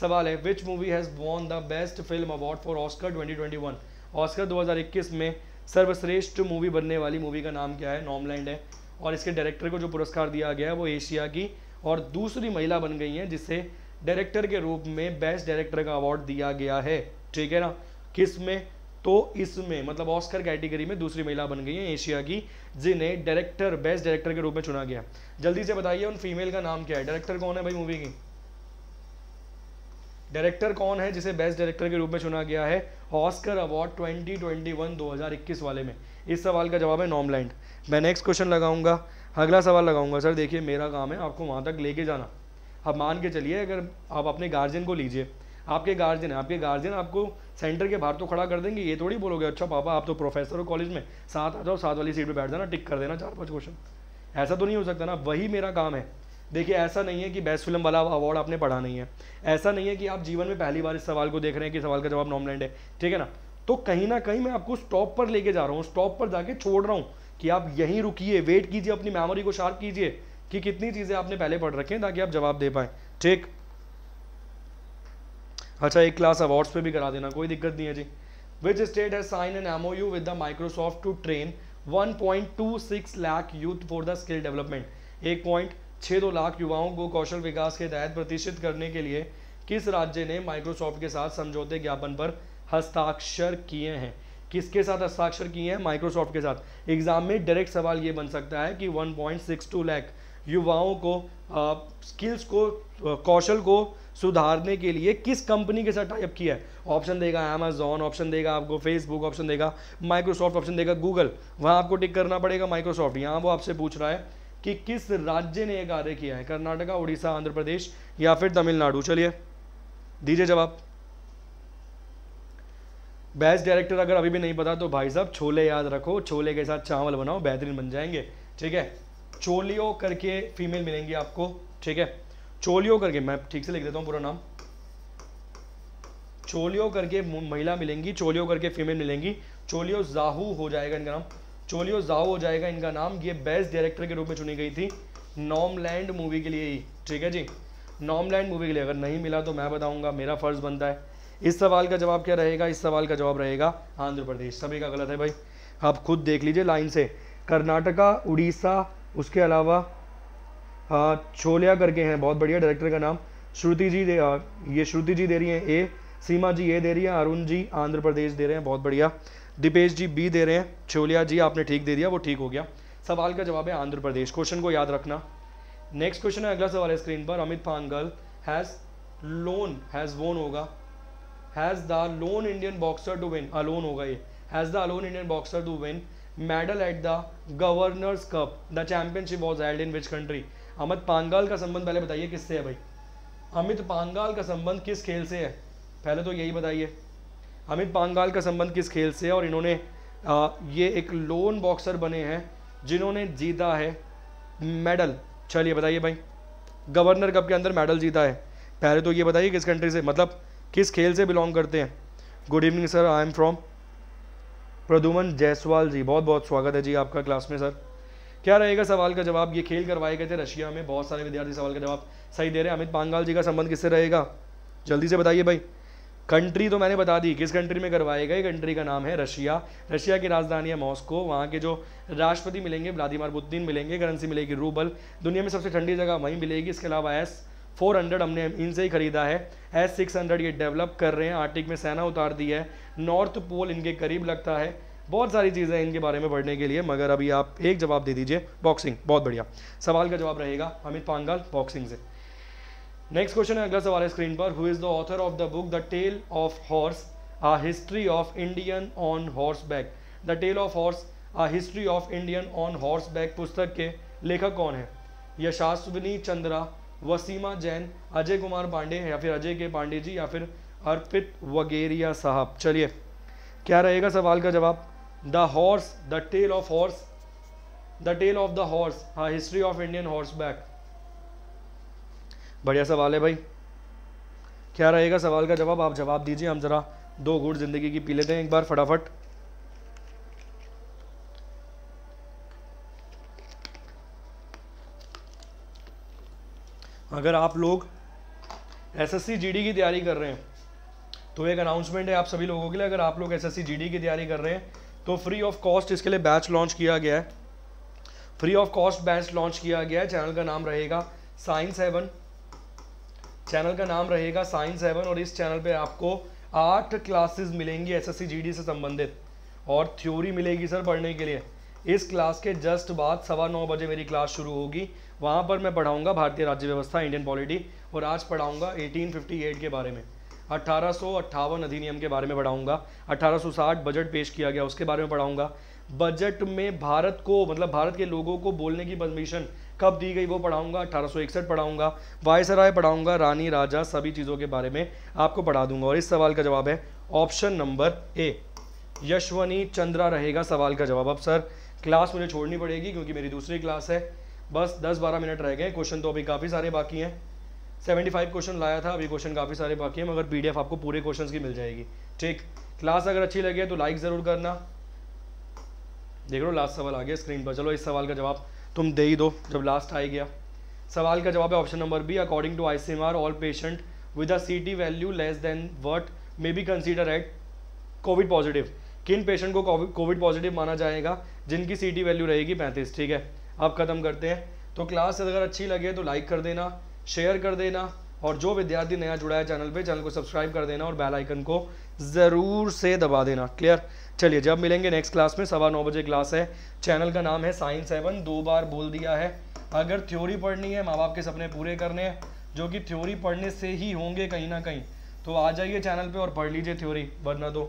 सवाल है which movie has won the best film award for Oscar 2021, Oscar 2021 में सर्वश्रेष्ठ मूवी बनने वाली मूवी का नाम क्या है। नॉमलैंड है, और इसके डायरेक्टर को जो पुरस्कार दिया गया है वो एशिया की और दूसरी महिला बन गई हैं जिसे डायरेक्टर के रूप में बेस्ट डायरेक्टर का अवार्ड दिया गया है, ठीक है ना, किस में, तो इसमें मतलब ऑस्कर कैटेगरी में दूसरी महिला बन गई है एशिया की जिन्हें डायरेक्टर, बेस्ट डायरेक्टर के रूप में चुना गया। जल्दी से बताइए उन फीमेल का नाम क्या है, डायरेक्टर कौन है भाई मूवी की, डायरेक्टर कौन है जिसे बेस्ट डायरेक्टर के रूप में चुना गया है ऑस्कर अवार्ड 2021 वाले में। इस सवाल का जवाब है नॉमलैंड। मैं नेक्स्ट क्वेश्चन लगाऊंगा, अगला सवाल लगाऊंगा। सर देखिए, मेरा काम है आपको वहाँ तक लेके जाना। अब मान के चलिए अगर आप अपने गार्जियन को लीजिए, आपके गार्जियन आपको सेंटर के बाहर तो खड़ा कर देंगे, ये थोड़ी बोलोगे अच्छा पापा आप तो प्रोफेसर हो कॉलेज में, साथ आ जाओ, साथ वाली सीट पे बैठ जाना, टिक कर देना 4-5 क्वेश्चन, ऐसा तो नहीं हो सकता ना। वही मेरा काम है, देखिए ऐसा नहीं है कि बेस्ट फिल्म वाला अवार्ड आपने पढ़ा नहीं है, ऐसा नहीं है कि आप जीवन में पहली बार इस सवाल को देख रहे हैं कि सवाल का जवाब नॉमलैंड है, ठीक है ना। तो कहीं ना कहीं मैं आपको स्टॉप पर लेके जा रहा हूँ, स्टॉप पर जाके छोड़ रहा हूँ कि आप यहीं रुकिए, वेट कीजिए, अपनी मेमोरी को शार्प कीजिए कि कितनी चीज़ें आपने पहले पढ़ रखी हैं ताकि आप जवाब दे पाएँ, ठीक। अच्छा एक क्लास अवार्ड्स पे भी करा देना, कोई दिक्कत नहीं है जी। Which state has sign an MoU with the Microsoft to train 1.26 lakh youth for the skill development, 1.62 lakh युवाओं को कौशल विकास के तहत प्रतिष्ठित करने के लिए किस राज्य ने माइक्रोसॉफ्ट के साथ समझौते ज्ञापन पर हस्ताक्षर किए हैं? किसके साथ हस्ताक्षर किए हैं? माइक्रोसॉफ्ट के साथ। एग्जाम में डायरेक्ट सवाल ये बन सकता है कि 1.62 लाख युवाओं को स्किल्स को, कौशल को सुधारने के लिए किस कंपनी के साथ टाई अप किया है? ऑप्शन देगा अमेजॉन, ऑप्शन देगा आपको फेसबुक, ऑप्शन देगा माइक्रोसॉफ्ट, ऑप्शन देगा गूगल। वहाँ आपको टिक करना पड़ेगा माइक्रोसॉफ्ट। यहाँ वो आपसे पूछ रहा है कि किस राज्य ने यह कार्य किया है, कर्नाटका, उड़ीसा, आंध्र प्रदेश या फिर तमिलनाडु। चलिए दीजिए जवाब। बेस्ट डायरेक्टर अगर अभी भी नहीं पता तो भाई साहब छोले याद रखो, छोले के साथ चावल बनाओ, बेहतरीन बन जाएंगे, ठीक है। चोलियो करके फीमेल मिलेंगी आपको, ठीक है, चोलियो करके, मैं ठीक से लिख देता हूँ पूरा नाम, चोलियो करके महिला मिलेंगी, चोलियो करके फीमेल मिलेंगी, चोलियो जाहू हो जाएगा इनका नाम, चोलियो जाओ हो जाएगा इनका नाम। ये बेस्ट डायरेक्टर के रूप में चुनी गई थी नॉमलैंड मूवी के लिए ही, ठीक है जी, नॉमलैंड मूवी के लिए। अगर नहीं मिला तो मैं बताऊँगा, मेरा फर्ज बनता है। इस सवाल का जवाब क्या रहेगा? इस सवाल का जवाब रहेगा आंध्र प्रदेश। सभी का गलत है भाई, आप खुद देख लीजिए लाइन से। कर्नाटका, उड़ीसा, उसके अलावा छोलिया करके हैं, बहुत बढ़िया डायरेक्टर का नाम। श्रुति जी ये श्रुति जी दे रही हैं ए, सीमा जी ए दे रही हैं, अरुण जी आंध्र प्रदेश दे रहे हैं, बहुत बढ़िया। दीपेश जी बी दे रहे हैं। छोलिया जी आपने ठीक दे दिया, वो ठीक हो गया। सवाल का जवाब है आंध्र प्रदेश, क्वेश्चन को याद रखना। नेक्स्ट क्वेश्चन है, अगला सवाल है स्क्रीन पर। अमित पांगल हैज़ वोन होगा, has the lone Indian boxer to win, alone होगा ये, has the alone Indian boxer to win medal at the governors cup, the championship was held in which country. Amit Panghal का संबंध पहले बताइए किससे है भाई, अमित पांगाल का संबंध किस खेल से है, पहले तो यही बताइए। अमित पांगाल का संबंध किस खेल से है, और इन्होंने ये एक लोन बॉक्सर बने हैं जिन्होंने जीता है मेडल। चलिए बताइए भाई, गवर्नर कप के अंदर मेडल जीता है, पहले तो ये बताइए किस कंट्री से, मतलब किस खेल से बिलोंग करते हैं। Good evening sir, I am from Pradyuman Jaiswal ji, बहुत बहुत स्वागत है जी आपका क्लास में। सर क्या रहेगा सवाल का जवाब? ये खेल करवाए गए थे रशिया में, बहुत सारे विद्यार्थी सवाल का जवाब सही दे रहे हैं। अमित पांगाल जी का संबंध किससे रहेगा, जल्दी से बताइए भाई। कंट्री तो मैंने बता दी, किस कंट्री में करवाए गए, कंट्री का नाम है रशिया। रशिया की राजधानी है मॉस्को। वहाँ के जो राष्ट्रपति मिलेंगे व्लादिमीर पुतिन मिलेंगे। करेंसी मिलेगी रूबल, दुनिया में सबसे ठंडी जगह वहीं मिलेगी। इसके अलावा S-400 हमने इनसे ही ख़रीदा है। S-600 ये डेवलप कर रहे हैं। आर्टिक में सेना उतार दी है। नॉर्थ पोल इनके करीब लगता है। बहुत सारी चीज़ें हैं इनके बारे में पढ़ने के लिए, मगर अभी आप एक जवाब दे दीजिए, बॉक्सिंग, बहुत बढ़िया। सवाल का जवाब रहेगा अमित पांगाल, बॉक्सिंग से। नेक्स्ट क्वेश्चन है, अगला सवाल है स्क्रीन पर। Who is the author of the book the tell of horse a history of Indian on horse back, the tell of horse a history of Indian on horse back पुस्तक के लेखक कौन है? यशास्विनी चंद्रा, वसीमा जैन, अजय कुमार पांडे या फिर अजय के पांडे जी, या फिर अर्पित वगेरिया साहब। चलिए क्या रहेगा सवाल का जवाब? The horse, the tell of horse, the tell of the horse a history of Indian horseback. बढ़िया सवाल है भाई। क्या रहेगा सवाल का जवाब? आप जवाब दीजिए, हम जरा दो घूंट जिंदगी की पी लेते हैं एक बार फटाफट। अगर आप लोग SSC GD की तैयारी कर रहे हैं तो एक अनाउंसमेंट है आप सभी लोगों के लिए। अगर आप लोग SSC GD की तैयारी कर रहे हैं तो फ्री ऑफ कॉस्ट इसके लिए बैच लॉन्च किया गया है। Free of cost batch launch किया गया है। चैनल का नाम रहेगा साइंस हेवन, चैनल का नाम रहेगा साइंस हेवन। और इस चैनल पे आपको 8 क्लासेस मिलेंगी SSC GD से संबंधित, और थ्योरी मिलेगी सर पढ़ने के लिए। इस क्लास के जस्ट बाद 9:15 बजे मेरी क्लास शुरू होगी। वहाँ पर मैं पढ़ाऊँगा भारतीय राज्य व्यवस्था, इंडियन पॉलिटी, और आज पढ़ाऊँगा 1858 के बारे में, 1858 अधिनियम के बारे में पढ़ाऊँगा। 1860 बजट पेश किया गया उसके बारे में पढ़ाऊँगा। बजट में भारत को, मतलब भारत के लोगों को बोलने की परमिशन कब दी गई वो पढ़ाऊँगा। 1861 पढ़ाऊँगा, वायसराय पढ़ाऊँगा, रानी राजा, सभी चीज़ों के बारे में आपको पढ़ा दूँगा। और इस सवाल का जवाब है option number A, Yashwani Chandra रहेगा सवाल का जवाब। अब सर क्लास मुझे छोड़नी पड़ेगी क्योंकि मेरी दूसरी क्लास है। बस 10-12 मिनट रह गए। क्वेश्चन तो अभी काफ़ी सारे बाकी हैं, 75 क्वेश्चन लाया था, अभी क्वेश्चन काफ़ी सारे बाकी हैं, मगर PDF आपको पूरे क्वेश्चंस की मिल जाएगी। ठीक, क्लास अगर अच्छी लगी है तो लाइक ज़रूर करना। देख लो लास्ट सवाल आ गया स्क्रीन पर, चलो इस सवाल का जवाब तुम दे ही दो जब लास्ट आ ही गया। सवाल का जवाब है option number B, according to ICMR all patient with a CT value less than what may be consider at covid positive. किन पेशेंट को कोविड पॉजिटिव माना जाएगा? जिनकी CT वैल्यू रहेगी 35। ठीक है, आप खत्म करते हैं। तो क्लास अगर अच्छी लगे तो लाइक कर देना, शेयर कर देना, और जो विद्यार्थी नया जुड़ा है चैनल पे, चैनल को सब्सक्राइब कर देना और बेल आइकन को ज़रूर से दबा देना। क्लियर, चलिए जब मिलेंगे नेक्स्ट क्लास में। 9:15 बजे क्लास है। चैनल का नाम है साइंस हेवन, 2 बार बोल दिया है। अगर थ्योरी पढ़नी है, माँ बाप के सपने पूरे करने हैं, जो कि थ्योरी पढ़ने से ही होंगे कहीं ना कहीं, तो आ जाइए चैनल पे और पढ़ लीजिए थ्योरी, वरना तो